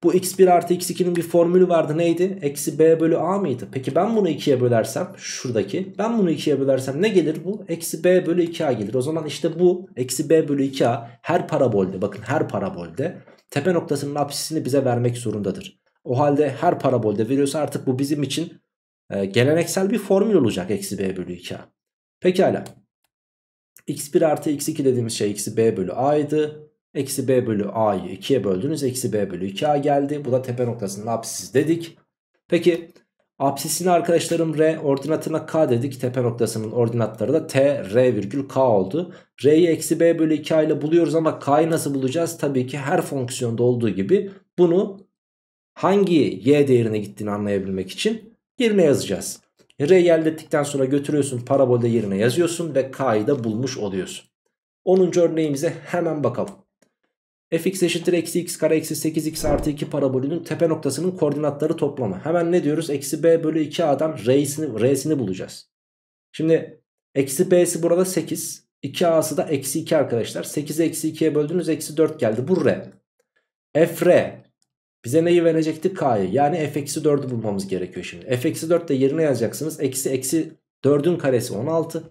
bu x bir artı x iki'nin bir formülü vardı, neydi? Eksi b bölü a mıydı? Peki ben bunu iki'ye bölersem, şuradaki, ben bunu iki'ye bölersem ne gelir bu? Eksi b bölü iki a gelir. O zaman işte bu eksi b bölü iki a her parabolde, bakın her parabolde tepe noktasının apsisini bize vermek zorundadır. O halde her parabolde veriyorsa artık bu bizim için e, geleneksel bir formül olacak, eksi b bölü iki a. Pekala, x bir artı x iki dediğimiz şey eksi b bölü a'ydı. Eksi b bölü a'yı iki'ye böldünüz. Eksi b bölü iki a geldi. Bu da tepe noktasının apsisi dedik. Peki Apsisine arkadaşlarım R, ordinatına K dedik. Tepe noktasının ordinatları da T, R virgül K oldu. R'yi eksi B bölü iki A ile buluyoruz ama K'yı nasıl bulacağız? Tabii ki her fonksiyonda olduğu gibi bunu hangi Y değerine gittiğini anlayabilmek için yerine yazacağız. R'yi elde ettikten sonra götürüyorsun, parabolde yerine yazıyorsun ve K'yı da bulmuş oluyorsun. onuncu örneğimize hemen bakalım. Fx eşittir eksi x kare eksi sekiz x artı iki parabolünün tepe noktasının koordinatları toplamı. Hemen ne diyoruz? Eksi b bölü iki a'dan r'sini, r'sini bulacağız. Şimdi eksi b'si burada sekiz. iki a'sı da eksi iki arkadaşlar. sekizi eksi ikiye böldünüz, eksi dört geldi. Bu r. F r bize neyi verecekti? K'yı. Yani f eksi dördü bulmamız gerekiyor şimdi. F eksi dört de yerine yazacaksınız. Eksi eksi dördün karesi on altı.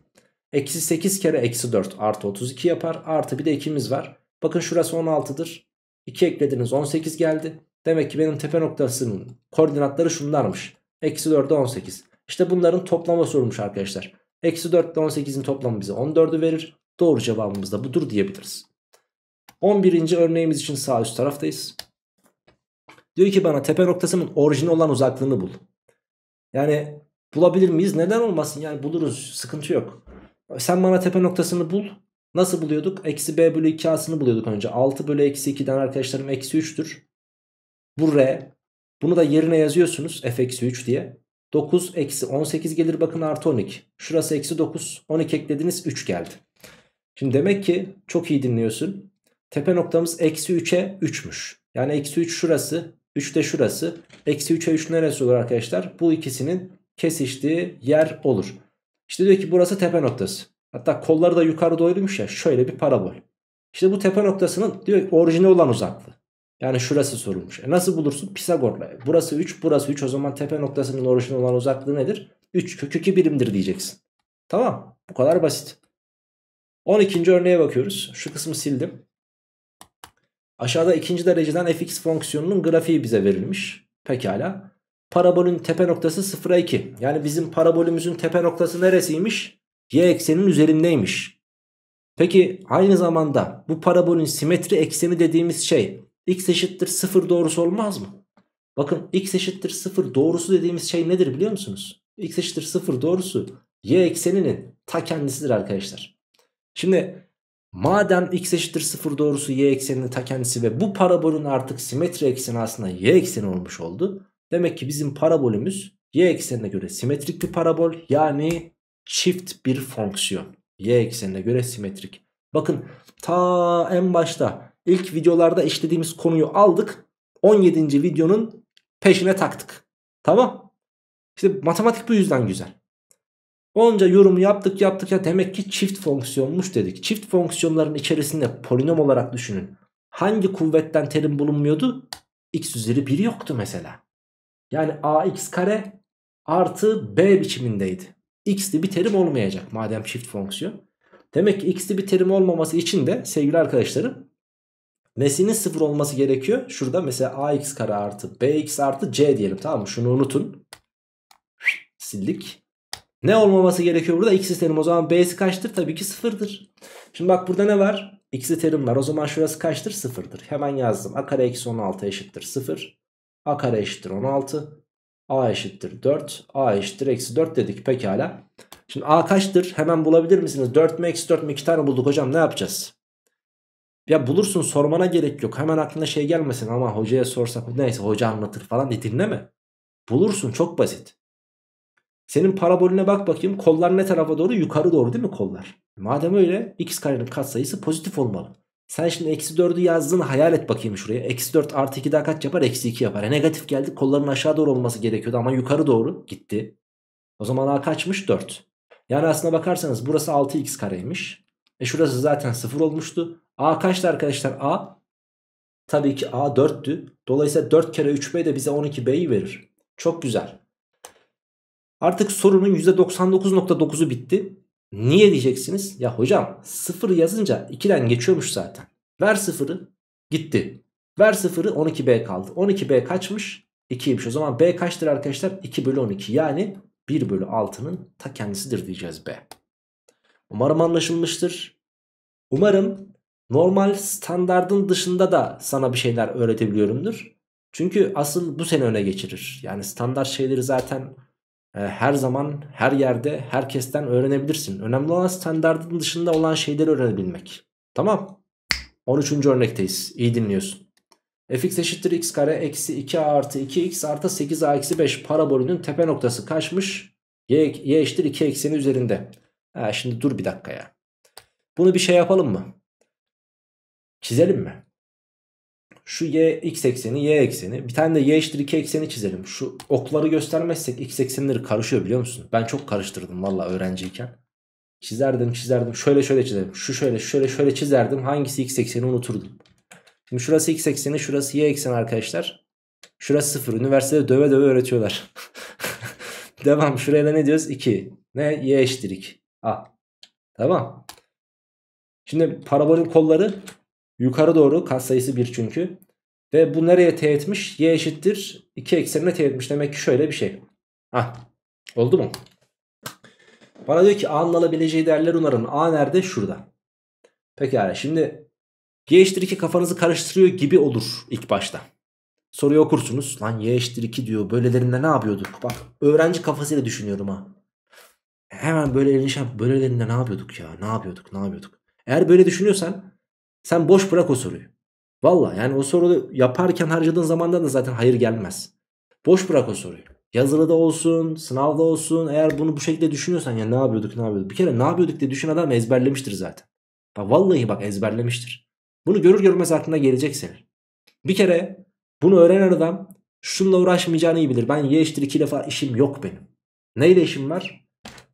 Eksi sekiz kere eksi dört artı otuz iki yapar. Artı bir de ikimiz var. Bakın şurası on altıdır. iki eklediniz, on sekiz geldi. Demek ki benim tepe noktasının koordinatları şunlarmış. Eksi dörtte on sekiz. İşte bunların toplamı sorulmuş arkadaşlar. Eksi dörtte on sekizin toplamı bize on dördü verir. Doğru cevabımız da budur diyebiliriz. on birinci örneğimiz için sağ üst taraftayız. Diyor ki bana tepe noktasının orijini olan uzaklığını bul. Yani bulabilir miyiz? Neden olmasın? Yani buluruz. Sıkıntı yok. Sen bana tepe noktasını bul. Nasıl buluyorduk? Eksi b bölü iki a'sını buluyorduk önce. altı bölü eksi iki'den arkadaşlarım eksi üç'tür. Bu r. Bunu da yerine yazıyorsunuz. F eksi üç diye. dokuz eksi on sekiz gelir. Bakın artı on iki. Şurası eksi dokuz. on iki eklediniz, üç geldi. Şimdi demek ki çok iyi dinliyorsun. Tepe noktamız eksi üçe üç'müş. Yani eksi üç şurası. üç de şurası. Eksi üçe üç neresi olur arkadaşlar? Bu ikisinin kesiştiği yer olur. İşte diyor ki burası tepe noktası. Hatta kolları da yukarı doyurmuş ya, şöyle bir parabol. İşte bu tepe noktasının diyor orijine olan uzaklığı. Yani şurası sorulmuş. E nasıl bulursun? Pisagor'la. Burası üç, burası üç. O zaman tepe noktasının orijine olan uzaklığı nedir? üç kök iki birimdir diyeceksin. Tamam, bu kadar basit. on ikinci örneğe bakıyoruz. Şu kısmı sildim. Aşağıda ikinci dereceden fx fonksiyonunun grafiği bize verilmiş. Pekala. Parabolün tepe noktası sıfıra iki. Yani bizim parabolümüzün tepe noktası neresiymiş? Y ekseninin üzerindeymiş. Peki aynı zamanda bu parabolün simetri ekseni dediğimiz şey x eşittir sıfır doğrusu olmaz mı? Bakın x eşittir sıfır doğrusu dediğimiz şey nedir biliyor musunuz? X eşittir sıfır doğrusu y ekseninin ta kendisidir arkadaşlar. Şimdi madem x eşittir sıfır doğrusu y ekseninin ta kendisi ve bu parabolün artık simetri ekseni aslında y ekseni olmuş oldu. Demek ki bizim parabolümüz y eksenine göre simetrik bir parabol, yani çift bir fonksiyon. Y eksenine göre simetrik. Bakın ta en başta ilk videolarda işlediğimiz konuyu aldık. on yedinci videonun peşine taktık. Tamam. İşte matematik bu yüzden güzel. Onca yorum yaptık yaptık ya, demek ki çift fonksiyonmuş dedik. Çift fonksiyonların içerisinde polinom olarak düşünün. Hangi kuvvetten terim bulunmuyordu? X üzeri bir yoktu mesela. Yani ax kare artı b biçimindeydi. X'li bir terim olmayacak madem çift fonksiyon. Demek ki x'li bir terim olmaması için de sevgili arkadaşlarım nesinin sıfır olması gerekiyor. Şurada mesela ax kare artı bx artı c diyelim, tamam mı? Şunu unutun. Sildik. Ne olmaması gerekiyor burada? X'li terim. O zaman b'si kaçtır? Tabii ki sıfırdır. Şimdi bak burada ne var? X'li terim var. O zaman şurası kaçtır? Sıfırdır. Hemen yazdım. A kare eksi on altı eşittir sıfır. A kare eşittir on altı. A eşittir dört. A eşittir eksi dört dedik. Pekala. Şimdi A kaçtır? Hemen bulabilir misiniz? dört mü eksi dört mü? iki tane bulduk hocam. Ne yapacağız? Ya bulursun, sormana gerek yok. Hemen aklına şey gelmesin. Ama hocaya sorsak neyse hoca anlatır falan diye dinleme. Bulursun, çok basit. Senin parabolüne bak bakayım. Kollar ne tarafa doğru? Yukarı doğru değil mi kollar? Madem öyle x karenin katsayısı pozitif olmalı. Sen şimdi eksi dördü yazdığını hayal et bakayım şuraya. Eksi dört artı iki daha kaç yapar? Eksi iki yapar. E negatif geldi. Kolların aşağı doğru olması gerekiyordu ama yukarı doğru gitti. O zaman A kaçmış? dört. Yani aslına bakarsanız burası altı x kareymiş. E şurası zaten sıfır olmuştu. A kaçtı arkadaşlar? A tabii ki A dörttü. Dolayısıyla dört kere üç b de bize on iki b'yi verir. Çok güzel. Artık sorunun yüzde doksan dokuz nokta dokuzu bitti. Niye diyeceksiniz? Ya hocam sıfır yazınca ikiden geçiyormuş zaten. Ver sıfırı, gitti. Ver sıfırı, on iki b kaldı. on iki b kaçmış? ikiymiş. O zaman b kaçtır arkadaşlar? iki bölü on iki, yani bir bölü altının ta kendisidir diyeceğiz b. Umarım anlaşılmıştır. Umarım normal standardın dışında da sana bir şeyler öğretebiliyorumdur. Çünkü asıl bu seni öne geçirir. Yani standart şeyleri zaten e, her zaman, her yerde, herkesten öğrenebilirsin. Önemli olan standartın dışında olan şeyleri öğrenebilmek. Tamam. on üçüncü örnekteyiz. İyi dinliyorsun. Fx eşittir x kare eksi iki a artı iki x artı sekiz a eksi beş parabolünün tepe noktası kaçmış? Y, y eşittir iki ekseni üzerinde. Ha, şimdi dur bir dakika ya. Bunu bir şey yapalım mı? Çizelim mi? Şu y x ekseni, y ekseni. Bir tane de y eşittir iki ekseni çizelim. Şu okları göstermezsek x eksenleri karışıyor, biliyor musun? Ben çok karıştırdım valla öğrenciyken. Çizerdim çizerdim. Şöyle şöyle çizerim. Şu şöyle şöyle şöyle çizerdim. Hangisi x ekseni unuturdum. Şimdi şurası x ekseni, şurası y ekseni arkadaşlar. Şurası sıfır. Üniversitede döve döve öğretiyorlar. Devam. Şuraya da ne diyoruz? iki. Ne? Y eşittir iki. A. Tamam. Şimdi parabolün kolları yukarı doğru. Katsayısı bir çünkü. Ve bu nereye teğetmiş? Y eşittir iki eksenine teğetmiş. Demek ki şöyle bir şey. Hah. Oldu mu? Bana diyor ki A'nın alabileceği değerler onların. A nerede? Şurada. Pekala. Şimdi y eşittir iki kafanızı karıştırıyor gibi olur ilk başta. Soruyu okursunuz. Lan y eşittir iki diyor. Böylelerinde ne yapıyorduk? Bak öğrenci kafasıyla düşünüyorum ha. Hemen böyle elini şey yap. Böylelerinde ne yapıyorduk ya? Ne yapıyorduk? Ne yapıyorduk? Eğer böyle düşünüyorsan sen boş bırak o soruyu. Valla yani o soruyu yaparken harcadığın zamandan da zaten hayır gelmez. Boş bırak o soruyu. Yazılıda olsun, sınavda olsun, eğer bunu bu şekilde düşünüyorsan ya yani ne yapıyorduk ne yapıyorduk. Bir kere ne yapıyorduk diye düşün, adam ezberlemiştir zaten. Bak vallahi bak ezberlemiştir. Bunu görür görmez aklına gelecek senin. Bir kere bunu öğrenen adam şununla uğraşmayacağını iyi bilir. Ben y eşittir iki defa işim yok benim. Neyle işim var?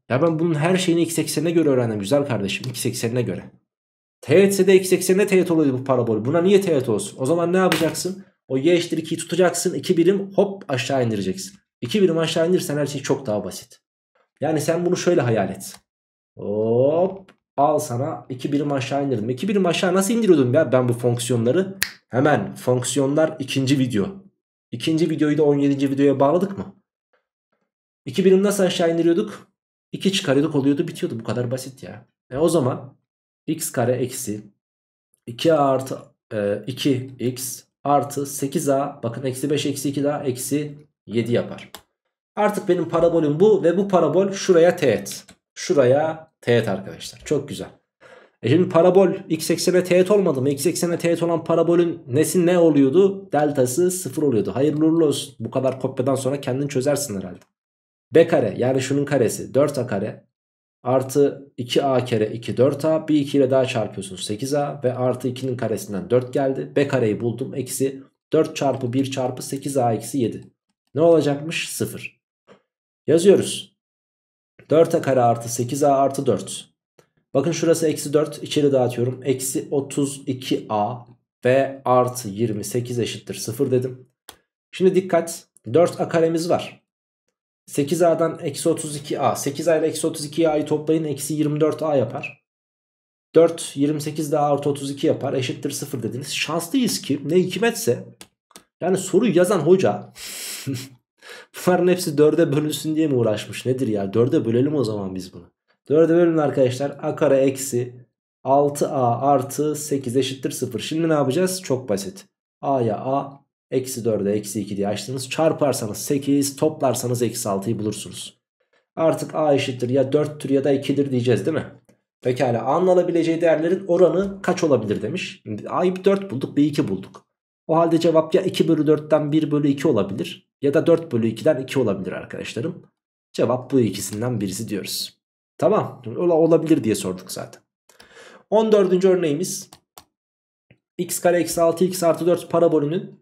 Ya ben bunun her şeyini x eksenine göre öğrendim güzel kardeşim, x eksenine göre. Teğetse de x eksenine teğet oluyor bu parabol. Buna niye teğet olsun? O zaman ne yapacaksın? O y eşittir ikiyi tutacaksın, iki birim hop aşağı indireceksin. iki birim aşağı indirsen her şey çok daha basit. Yani sen bunu şöyle hayal et. Hop al sana iki birim aşağı indirdim. iki birim aşağı nasıl indiriyordum ya ben bu fonksiyonları? Hemen fonksiyonlar ikinci video. İkinci videoyu da on yedinci videoya bağladık mı? iki birim nasıl aşağı indiriyorduk? iki çıkarıyorduk, oluyordu, bitiyordu. Bu kadar basit ya. E o zaman x kare eksi iki a artı e, iki x artı sekiz a bakın eksi beş eksi iki daha eksi yedi yapar. Artık benim parabolüm bu ve bu parabol şuraya teğet. Şuraya teğet arkadaşlar. Çok güzel. E şimdi parabol x eksene teğet olmadı mı? X eksene teğet olan parabolün nesi ne oluyordu? Deltası sıfır oluyordu. Hayırlı uğurlu olsun. Bu kadar kopyadan sonra kendin çözersin herhalde. B kare yani şunun karesi dört a kare artı iki a kere iki dört a, bir iki ile daha çarpıyorsunuz sekiz a ve artı ikinin karesinden dört geldi. B kareyi buldum. Eksi dört çarpı bir çarpı sekiz a eksi yedi. Ne olacakmış? sıfır. Yazıyoruz. dört a kare artı sekiz a artı dört. Bakın şurası eksi dört. İçeri dağıtıyorum. Eksi otuz iki a ve artı yirmi sekiz eşittir sıfır dedim. Şimdi dikkat. dört a karemiz var. sekiz a'dan eksi otuz iki a. sekiz a ile eksi otuz iki a'yı toplayın. Eksi yirmi dört a yapar. dört yirmi sekiz daha artı otuz iki yapar. Eşittir sıfır dediniz. Şanslıyız ki ne hikmetse. Yani soruyu yazan hoca... Bunların hepsi dörde bölünsün diye mi uğraşmış nedir ya, dörde bölelim o zaman biz bunu. Dörde bölün arkadaşlar, a kare eksi altı a artı sekiz eşittir sıfır. Şimdi ne yapacağız? Çok basit. A'ya a, eksi dörde eksi iki diye açtınız, çarparsanız sekiz, toplarsanız eksi altıyı bulursunuz. Artık a eşittir ya dörttür ya da ikidir diyeceğiz değil mi? Pekala, a'nın alabileceği değerlerin oranı kaç olabilir demiş. A'yı dört bulduk, bir iki bulduk. O halde cevap ya iki bölü dörtten bir bölü iki olabilir ya da dört bölü ikiden iki olabilir arkadaşlarım. Cevap bu ikisinden birisi diyoruz. Tamam, olabilir diye sorduk zaten. on dördüncü örneğimiz x kare eksi altı x artı dört parabolünün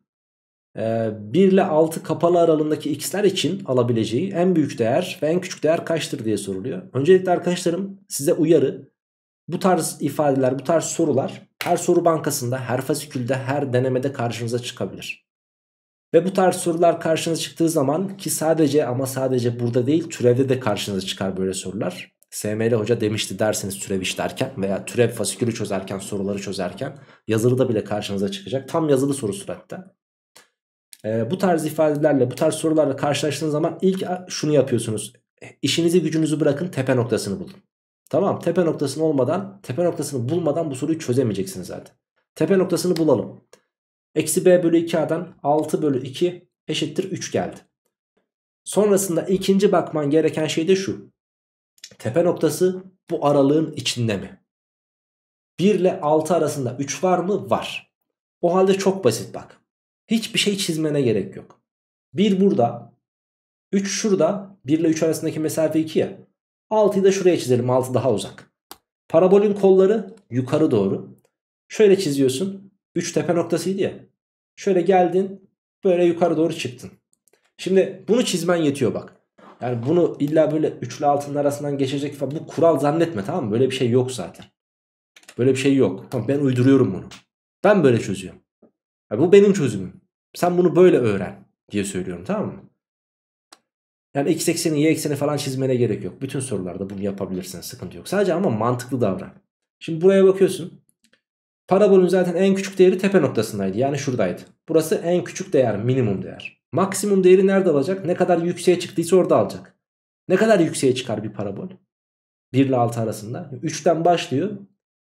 bir ile altı kapalı aralığındaki x'ler için alabileceği en büyük değer ve en küçük değer kaçtır diye soruluyor. Öncelikle arkadaşlarım size uyarı. Bu tarz ifadeler, bu tarz sorular her soru bankasında, her fasikülde, her denemede karşınıza çıkabilir. Ve bu tarz sorular karşınıza çıktığı zaman ki sadece ama sadece burada değil türevde de karşınıza çıkar böyle sorular. Sml Hoca demişti dersiniz türev işlerken veya türev fasikülü çözerken, soruları çözerken yazılıda bile karşınıza çıkacak. Tam yazılı soru suratta. Ee, bu tarz ifadelerle, bu tarz sorularla karşılaştığınız zaman ilk şunu yapıyorsunuz. İşinizi gücünüzü bırakın, tepe noktasını bulun. Tamam, tepe noktasını olmadan, tepe noktasını bulmadan bu soruyu çözemeyeceksiniz zaten. Tepe noktasını bulalım. Eksi b bölü iki a'dan altı bölü iki eşittir üç geldi. Sonrasında ikinci bakman gereken şey de şu. Tepe noktası bu aralığın içinde mi? bir ile altı arasında üç var mı? Var. O halde çok basit bak. Hiçbir şey çizmene gerek yok. bir burada, üç şurada, bir ile üç arasındaki mesafe iki ya. altıyı da şuraya çizelim, altı daha uzak. Parabolün kolları yukarı doğru. Şöyle çiziyorsun. üç tepe noktasıydı ya. Şöyle geldin, böyle yukarı doğru çıktın. Şimdi bunu çizmen yetiyor bak. Yani bunu illa böyle üç ile altının arasından geçecek falan, bu kural zannetme, tamam mı? Böyle bir şey yok zaten. Böyle bir şey yok. Tamam, ben uyduruyorum bunu. Ben böyle çözüyorum. Ya bu benim çözümüm. Sen bunu böyle öğren diye söylüyorum, tamam mı? Yani x ekseni, y ekseni falan çizmene gerek yok. Bütün sorularda bunu yapabilirsin. Sıkıntı yok. Sadece ama mantıklı davran. Şimdi buraya bakıyorsun. Parabolün zaten en küçük değeri tepe noktasındaydı. Yani şuradaydı. Burası en küçük değer, minimum değer. Maksimum değeri nerede alacak? Ne kadar yükseğe çıktıysa orada alacak. Ne kadar yükseğe çıkar bir parabol? bir ile altı arasında. üçten başlıyor.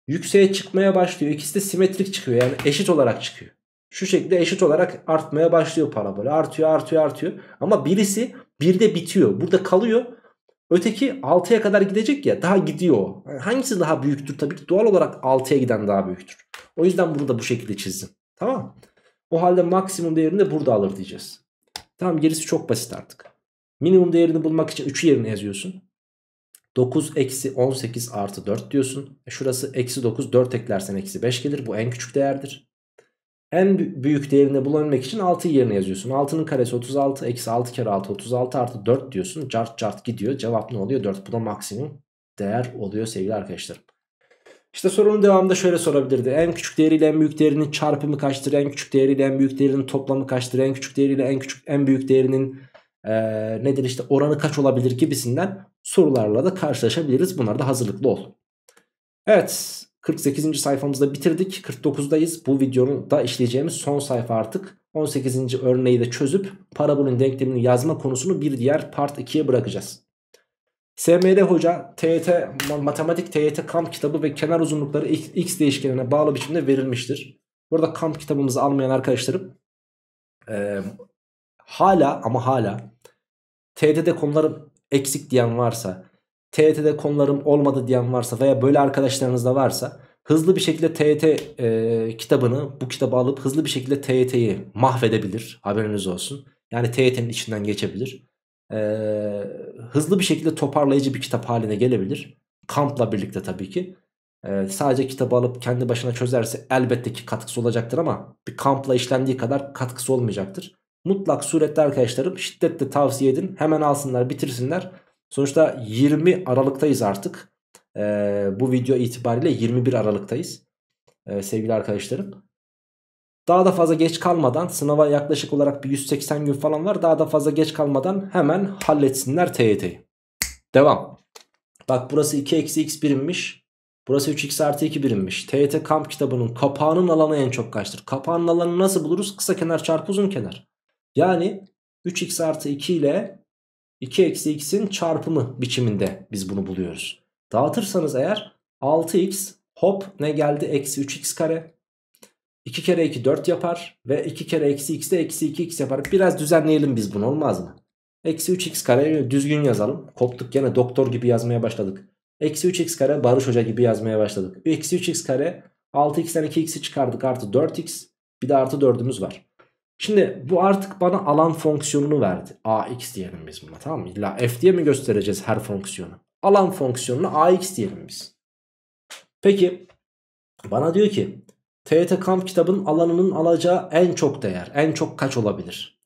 Yükseğe çıkmaya başlıyor. İkisi de simetrik çıkıyor. Yani eşit olarak çıkıyor. Şu şekilde eşit olarak artmaya başlıyor parabol. Artıyor, artıyor, artıyor. Ama birisi birde bitiyor. Burada kalıyor. Öteki altıya kadar gidecek ya. Daha gidiyor o. Yani hangisi daha büyüktür? Tabii ki doğal olarak altıya giden daha büyüktür. O yüzden bunu da bu şekilde çizdim. Tamam. O halde maksimum değerini de burada alır diyeceğiz. Tamam, gerisi çok basit artık. Minimum değerini bulmak için üçü yerine yazıyorsun. dokuz eksi on sekiz artı dört diyorsun. E şurası eksi dokuz, dört eklersen eksi beş gelir. Bu en küçük değerdir. En büyük değerini bulabilmek için altıyı yerine yazıyorsun. altının karesi otuz altı, eksi altı kere altı otuz altı artı dört diyorsun. Cart cart gidiyor. Cevap ne oluyor? dört. Bu da maksimum değer oluyor sevgili arkadaşlarım. İşte sorunun devamında şöyle sorabilirdi. En küçük değeriyle en büyük değerinin çarpımı kaçtır? En küçük değeriyle en büyük değerinin toplamı kaçtır? En küçük değeriyle en küçük en büyük değerinin ee, nedir işte oranı kaç olabilir gibisinden sorularla da karşılaşabiliriz. Bunlar da hazırlıklı ol. Evet, kırk sekizinci sayfamızda bitirdik. kırk dokuzdayız. Bu videonun da işleyeceğimiz son sayfa artık. on sekizinci örneği de çözüp parabolün denklemini yazma konusunu bir diğer part ikiye bırakacağız. Sml Hoca T Y T Matematik T Y T Kamp kitabı ve kenar uzunlukları x değişkenine bağlı biçimde verilmiştir. Burada kamp kitabımızı almayan arkadaşlarım e, hala ama hala T Y T'de konularım eksik diyen varsa, T Y T'de konularım olmadı diyen varsa veya böyle arkadaşlarınız da varsa hızlı bir şekilde T Y T e, kitabını, bu kitabı alıp hızlı bir şekilde T Y T'yi mahvedebilir, haberiniz olsun. Yani T Y T'nin içinden geçebilir. Ee, hızlı bir şekilde toparlayıcı bir kitap haline gelebilir. Kampla birlikte tabii ki. Ee, sadece kitabı alıp kendi başına çözerse elbette ki katkısı olacaktır ama bir kampla işlendiği kadar katkısı olmayacaktır. Mutlak surette arkadaşlarım, şiddetle tavsiye edin. Hemen alsınlar, bitirsinler. Sonuçta yirmi Aralık'tayız artık. Ee, bu video itibariyle yirmi bir Aralık'tayız. Ee, sevgili arkadaşlarım. Daha da fazla geç kalmadan, sınava yaklaşık olarak bir yüz seksen gün falan var. Daha da fazla geç kalmadan hemen halletsinler T Y T'yi. Devam. Bak, burası iki eksi x birimmiş. Burası üç x artı iki birimmiş. T Y T kamp kitabının kapağının alanı en çok kaçtır? Kapağının alanı nasıl buluruz? Kısa kenar çarpı uzun kenar. Yani üç x artı iki ile iki eksi x'in çarpımı biçiminde biz bunu buluyoruz. Dağıtırsanız eğer altı x hop ne geldi? Eksi üç x kare. iki kere iki dört yapar ve iki kere eksi x de eksi iki x yapar. Biraz düzenleyelim biz bunu, olmaz mı? Eksi üç x kare düzgün yazalım. Koptuk gene, doktor gibi yazmaya başladık. Eksi üç x kare Barış Hoca gibi yazmaya başladık. Eksi üç x kare altı x'ten iki x'i çıkardık, artı dört x, bir de artı dördümüz var. Şimdi bu artık bana alan fonksiyonunu verdi. A x diyelim biz buna, tamam mı? İlla f diye mi göstereceğiz her fonksiyonu? Alan fonksiyonuna A x diyelim biz. Peki bana diyor ki T Y T kamp kitabının alanının alacağı en çok değer. En çok kaç olabilir?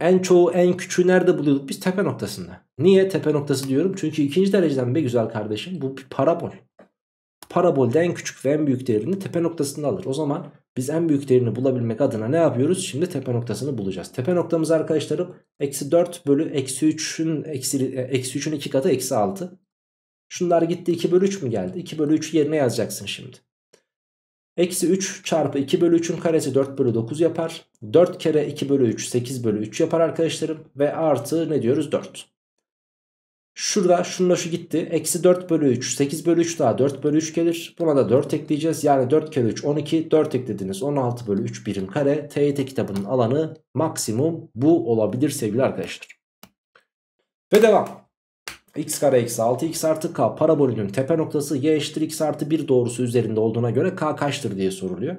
En çoğu, en küçüğü nerede buluyorduk? Biz tepe noktasında. Niye tepe noktası diyorum? Çünkü ikinci dereceden be güzel kardeşim. Bu bir parabol. Parabolde en küçük ve en büyük değerini tepe noktasında alır. O zaman biz en büyük değerini bulabilmek adına ne yapıyoruz? Şimdi tepe noktasını bulacağız. Tepe noktamız arkadaşlarım eksi dört bölü eksi üç'ün eksi üç'ün iki katı eksi altı. Şunlar gitti, iki bölü üç mü geldi? iki bölü üç'ü yerine yazacaksın şimdi. Eksi üç çarpı iki bölü üçün karesi dört bölü dokuz yapar. dört kere iki bölü üç sekiz bölü üç yapar arkadaşlarım. Ve artı ne diyoruz? dört. Şurada şununla şu gitti. Eksi dört bölü üç. sekiz bölü üç daha dört bölü üç gelir. Buna da dört ekleyeceğiz. Yani dört kere üç on iki. dört eklediniz. on altı bölü üç birim kare. T Y T kitabının alanı maksimum bu olabilir sevgili arkadaşlar. Ve devam. X kare eksi altı x artı k parabolünün tepe noktası y eşittir x artı bir doğrusu üzerinde olduğuna göre k kaçtır diye soruluyor.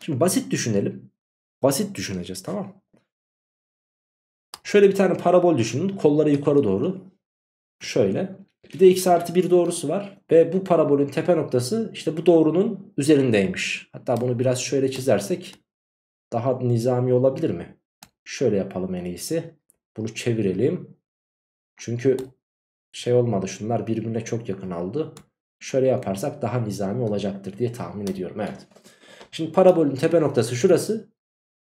Şimdi basit düşünelim. Basit düşüneceğiz, tamam mı? Şöyle bir tane parabol düşünün. Kolları yukarı doğru. Şöyle. Bir de x artı bir doğrusu var. Ve bu parabolün tepe noktası işte bu doğrunun üzerindeymiş. Hatta bunu biraz şöyle çizersek daha nizami olabilir mi? Şöyle yapalım en iyisi. Bunu çevirelim. Çünkü şey olmadı, şunlar birbirine çok yakın aldı. Şöyle yaparsak daha nizami olacaktır diye tahmin ediyorum. Evet. Şimdi parabolün tepe noktası şurası.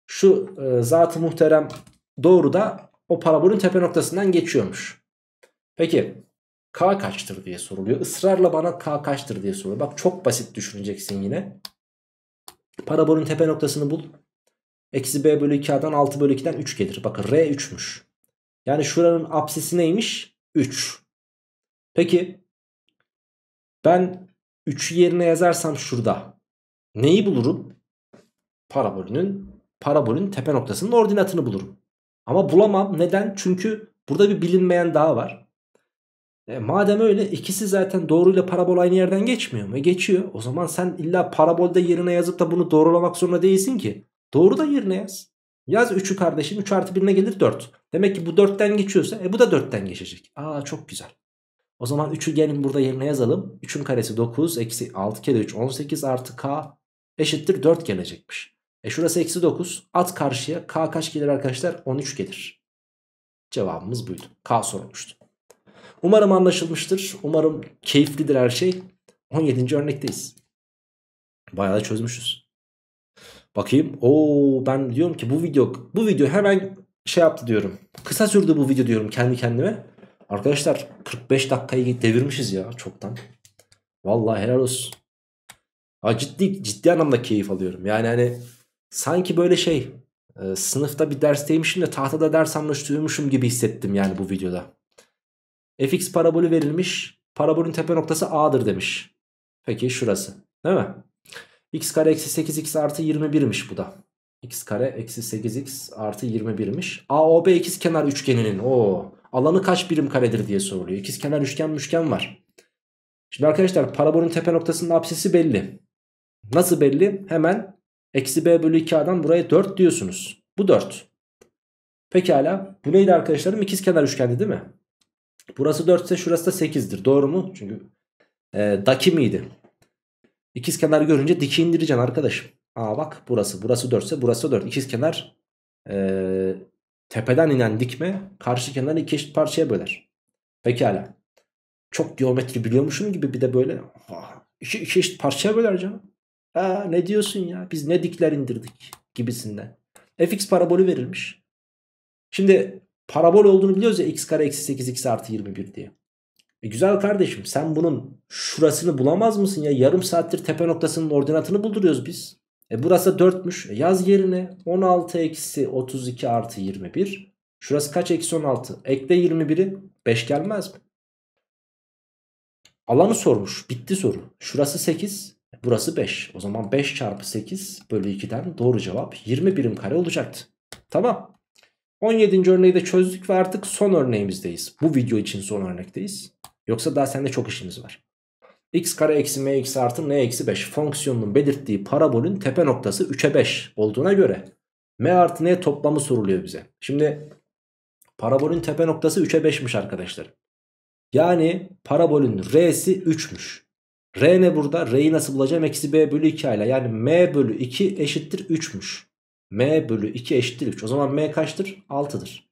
Şu e, zat-ı muhterem doğru da o parabolün tepe noktasından geçiyormuş. Peki k kaçtır diye soruluyor. Israrla bana k kaçtır diye soruluyor. Bak çok basit düşüneceksin yine. Parabolün tepe noktasını bul. Eksi b bölü ikiden altı bölü ikiden üç gelir. Bakın r üçmüş. Yani şuranın apsisi neymiş? üç. Peki ben üçü yerine yazarsam şurada neyi bulurum? Parabolünün parabolün tepe noktasının ordinatını bulurum. Ama bulamam. Neden? Çünkü burada bir bilinmeyen daha var. E, madem öyle ikisi zaten doğruyla parabol aynı yerden geçmiyor mu? E, geçiyor. O zaman sen illa parabolda yerine yazıp da bunu doğrulamak zorunda değilsin ki. Doğru da yerine yaz. Yaz üçü kardeşim. üç artı birine gelir dört. Demek ki bu dörtten geçiyorsa e, bu da dörtten geçecek. Aa çok güzel. O zaman üçü gelin burada yerine yazalım. üçün karesi dokuz. Eksi altı kere üç on sekiz artı k eşittir dört gelecekmiş. E şurası eksi dokuz. At karşıya. K kaç gelir arkadaşlar? on üç gelir. Cevabımız buydu. K sorulmuştu. Umarım anlaşılmıştır. Umarım keyiflidir her şey. on yedinci örnekteyiz. Bayağı da çözmüşüz. Bakayım. Oo ben diyorum ki bu video bu video hemen şey yaptı diyorum. Kısa sürdü bu video diyorum kendi kendime. Arkadaşlar kırk beş dakikayı devirmişiz ya çoktan. Vallahi helal olsun. Ha, ciddi ciddi anlamda keyif alıyorum. Yani hani sanki böyle şey e, sınıfta bir dersteymişim de tahtada ders anlaştırıyormuşum gibi hissettim yani bu videoda. F x parabolü verilmiş. Parabolün tepe noktası A'dır demiş. Peki şurası değil mi? X kare eksi sekiz x artı yirmi birmiş bu da. X kare eksi sekiz x artı yirmi birmiş. A O B ikizkenar üçgeninin o alanı kaç birim karedir diye soruluyor. İkizkenar üçgen müşgen var. Şimdi arkadaşlar parabolün tepe noktasının apsisi belli. Nasıl belli? Hemen eksi b bölü ikiden buraya dört diyorsunuz. Bu dört. Pekala. Bu neydi arkadaşlarım? İkizkenar üçgendi değil mi? Burası dört ise şurası da sekizdir. Doğru mu? Çünkü e, daki miydi? İkizkenar görünce diki indireceksin arkadaşım. Aa bak burası. Burası dört ise burası dört. İkizkenar e, tepeden inen dikme karşı kenarını iki eşit parçaya böler. Pekala. Çok geometri biliyormuşum gibi bir de böyle iki, iki eşit parçaya böler canım. Aa, ne diyorsun ya, biz ne dikler indirdik gibisinden. F x parabolü verilmiş. Şimdi parabol olduğunu biliyoruz ya x kare eksi sekiz x artı yirmi bir diye. E güzel kardeşim, sen bunun şurasını bulamaz mısın ya? Yarım saattir tepe noktasının ordinatını bulduruyoruz biz. E burası dörtmüş. E yaz yerine on altı eksi otuz iki artı yirmi bir. Şurası kaç? Eksi on altı. Ekle yirmi biri. beş gelmez mi? Alanı sormuş. Bitti soru. Şurası sekiz. Burası beş. O zaman beş çarpı sekiz bölü ikiden doğru cevap yirmi birim kare olacaktı. Tamam. on yedinci örneği de çözdük ve artık son örneğimizdeyiz. Bu video için son örnekteyiz. Yoksa daha sende çok işimiz var. X kare eksi m eksi artı n eksi beş fonksiyonunun belirttiği parabolün tepe noktası üçe beş olduğuna göre m artı n toplamı soruluyor bize. Şimdi parabolün tepe noktası üçe beşmiş arkadaşlar. Yani parabolün r'si üçmüş. R ne burada? R'yi nasıl bulacağım? Eksi b bölü iki ile, yani m bölü iki eşittir üçmüş. M bölü iki eşittir üç. O zaman m kaçtır? altıdır.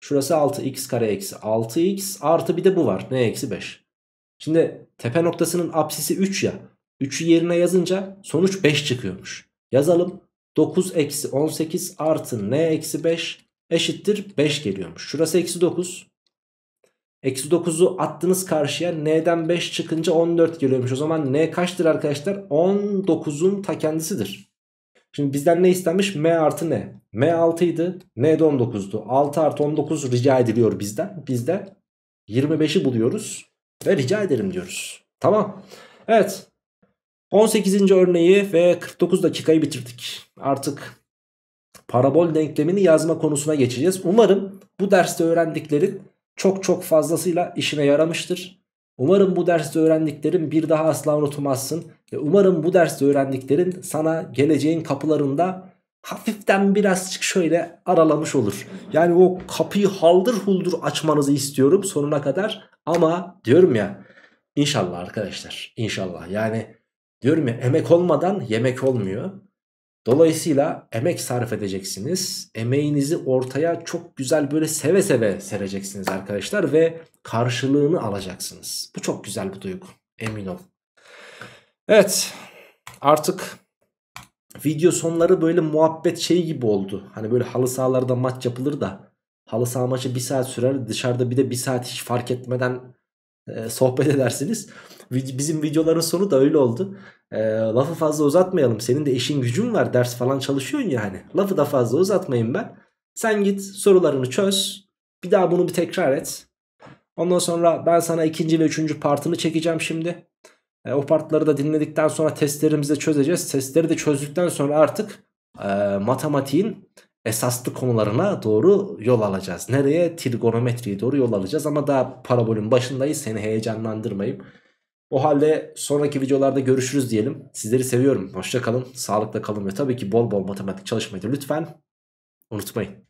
Şurası altı. X kare eksi altı x artı bir de bu var. N eksi beş. Şimdi tepe noktasının apsisi üç ya. üçü yerine yazınca sonuç beş çıkıyormuş. Yazalım. dokuz eksi on sekiz artı n eksi beş eşittir beş geliyormuş. Şurası eksi dokuz. Eksi dokuzu attınız karşıya. N'den beş çıkınca on dört geliyormuş. O zaman n kaçtır arkadaşlar? on dokuzun ta kendisidir. Şimdi bizden ne istenmiş? M artı n. M altı idi. N de on dokuzdu. altı artı on dokuz rica ediliyor bizden. Bizde yirmi beşi buluyoruz ve rica edelim diyoruz. Tamam. Evet. on sekizinci örneği ve kırk dokuz dakikayı bitirdik. Artık parabol denklemini yazma konusuna geçeceğiz. Umarım bu derste öğrendiklerin çok çok fazlasıyla işine yaramıştır. Umarım bu derste öğrendiklerin bir daha asla unutmazsın. Ve umarım bu derste öğrendiklerin sana geleceğin kapılarında hafiften birazcık şöyle aralamış olur. Yani o kapıyı haldır huldur açmanızı istiyorum sonuna kadar. Ama diyorum ya, inşallah arkadaşlar, inşallah. Yani diyorum ya, emek olmadan yemek olmuyor. Dolayısıyla emek sarf edeceksiniz. Emeğinizi ortaya çok güzel böyle seve seve sereceksiniz arkadaşlar. Ve karşılığını alacaksınız. Bu çok güzel bir duygu. Emin olun. Evet, artık video sonları böyle muhabbet şeyi gibi oldu. Hani böyle halı sahalarda maç yapılır da halı saha maçı bir saat sürer. Dışarıda bir de bir saat hiç fark etmeden e, sohbet edersiniz. Bizim videoların sonu da öyle oldu. E, lafı fazla uzatmayalım. Senin de işin gücün var. Ders falan çalışıyorsun ya hani. Lafı da fazla uzatmayayım ben. Sen git sorularını çöz. Bir daha bunu bir tekrar et. Ondan sonra ben sana ikinci ve üçüncü partını çekeceğim şimdi. E, o partları da dinledikten sonra testlerimizi de çözeceğiz. Testleri de çözdükten sonra artık e, matematiğin esaslı konularına doğru yol alacağız. Nereye? Trigonometriye doğru yol alacağız. Ama daha parabolün başındayız. Seni heyecanlandırmayayım. O halde sonraki videolarda görüşürüz diyelim. Sizleri seviyorum. Hoşça kalın. Sağlıkla kalın ve tabii ki bol bol matematik çalışmayı da lütfen unutmayın.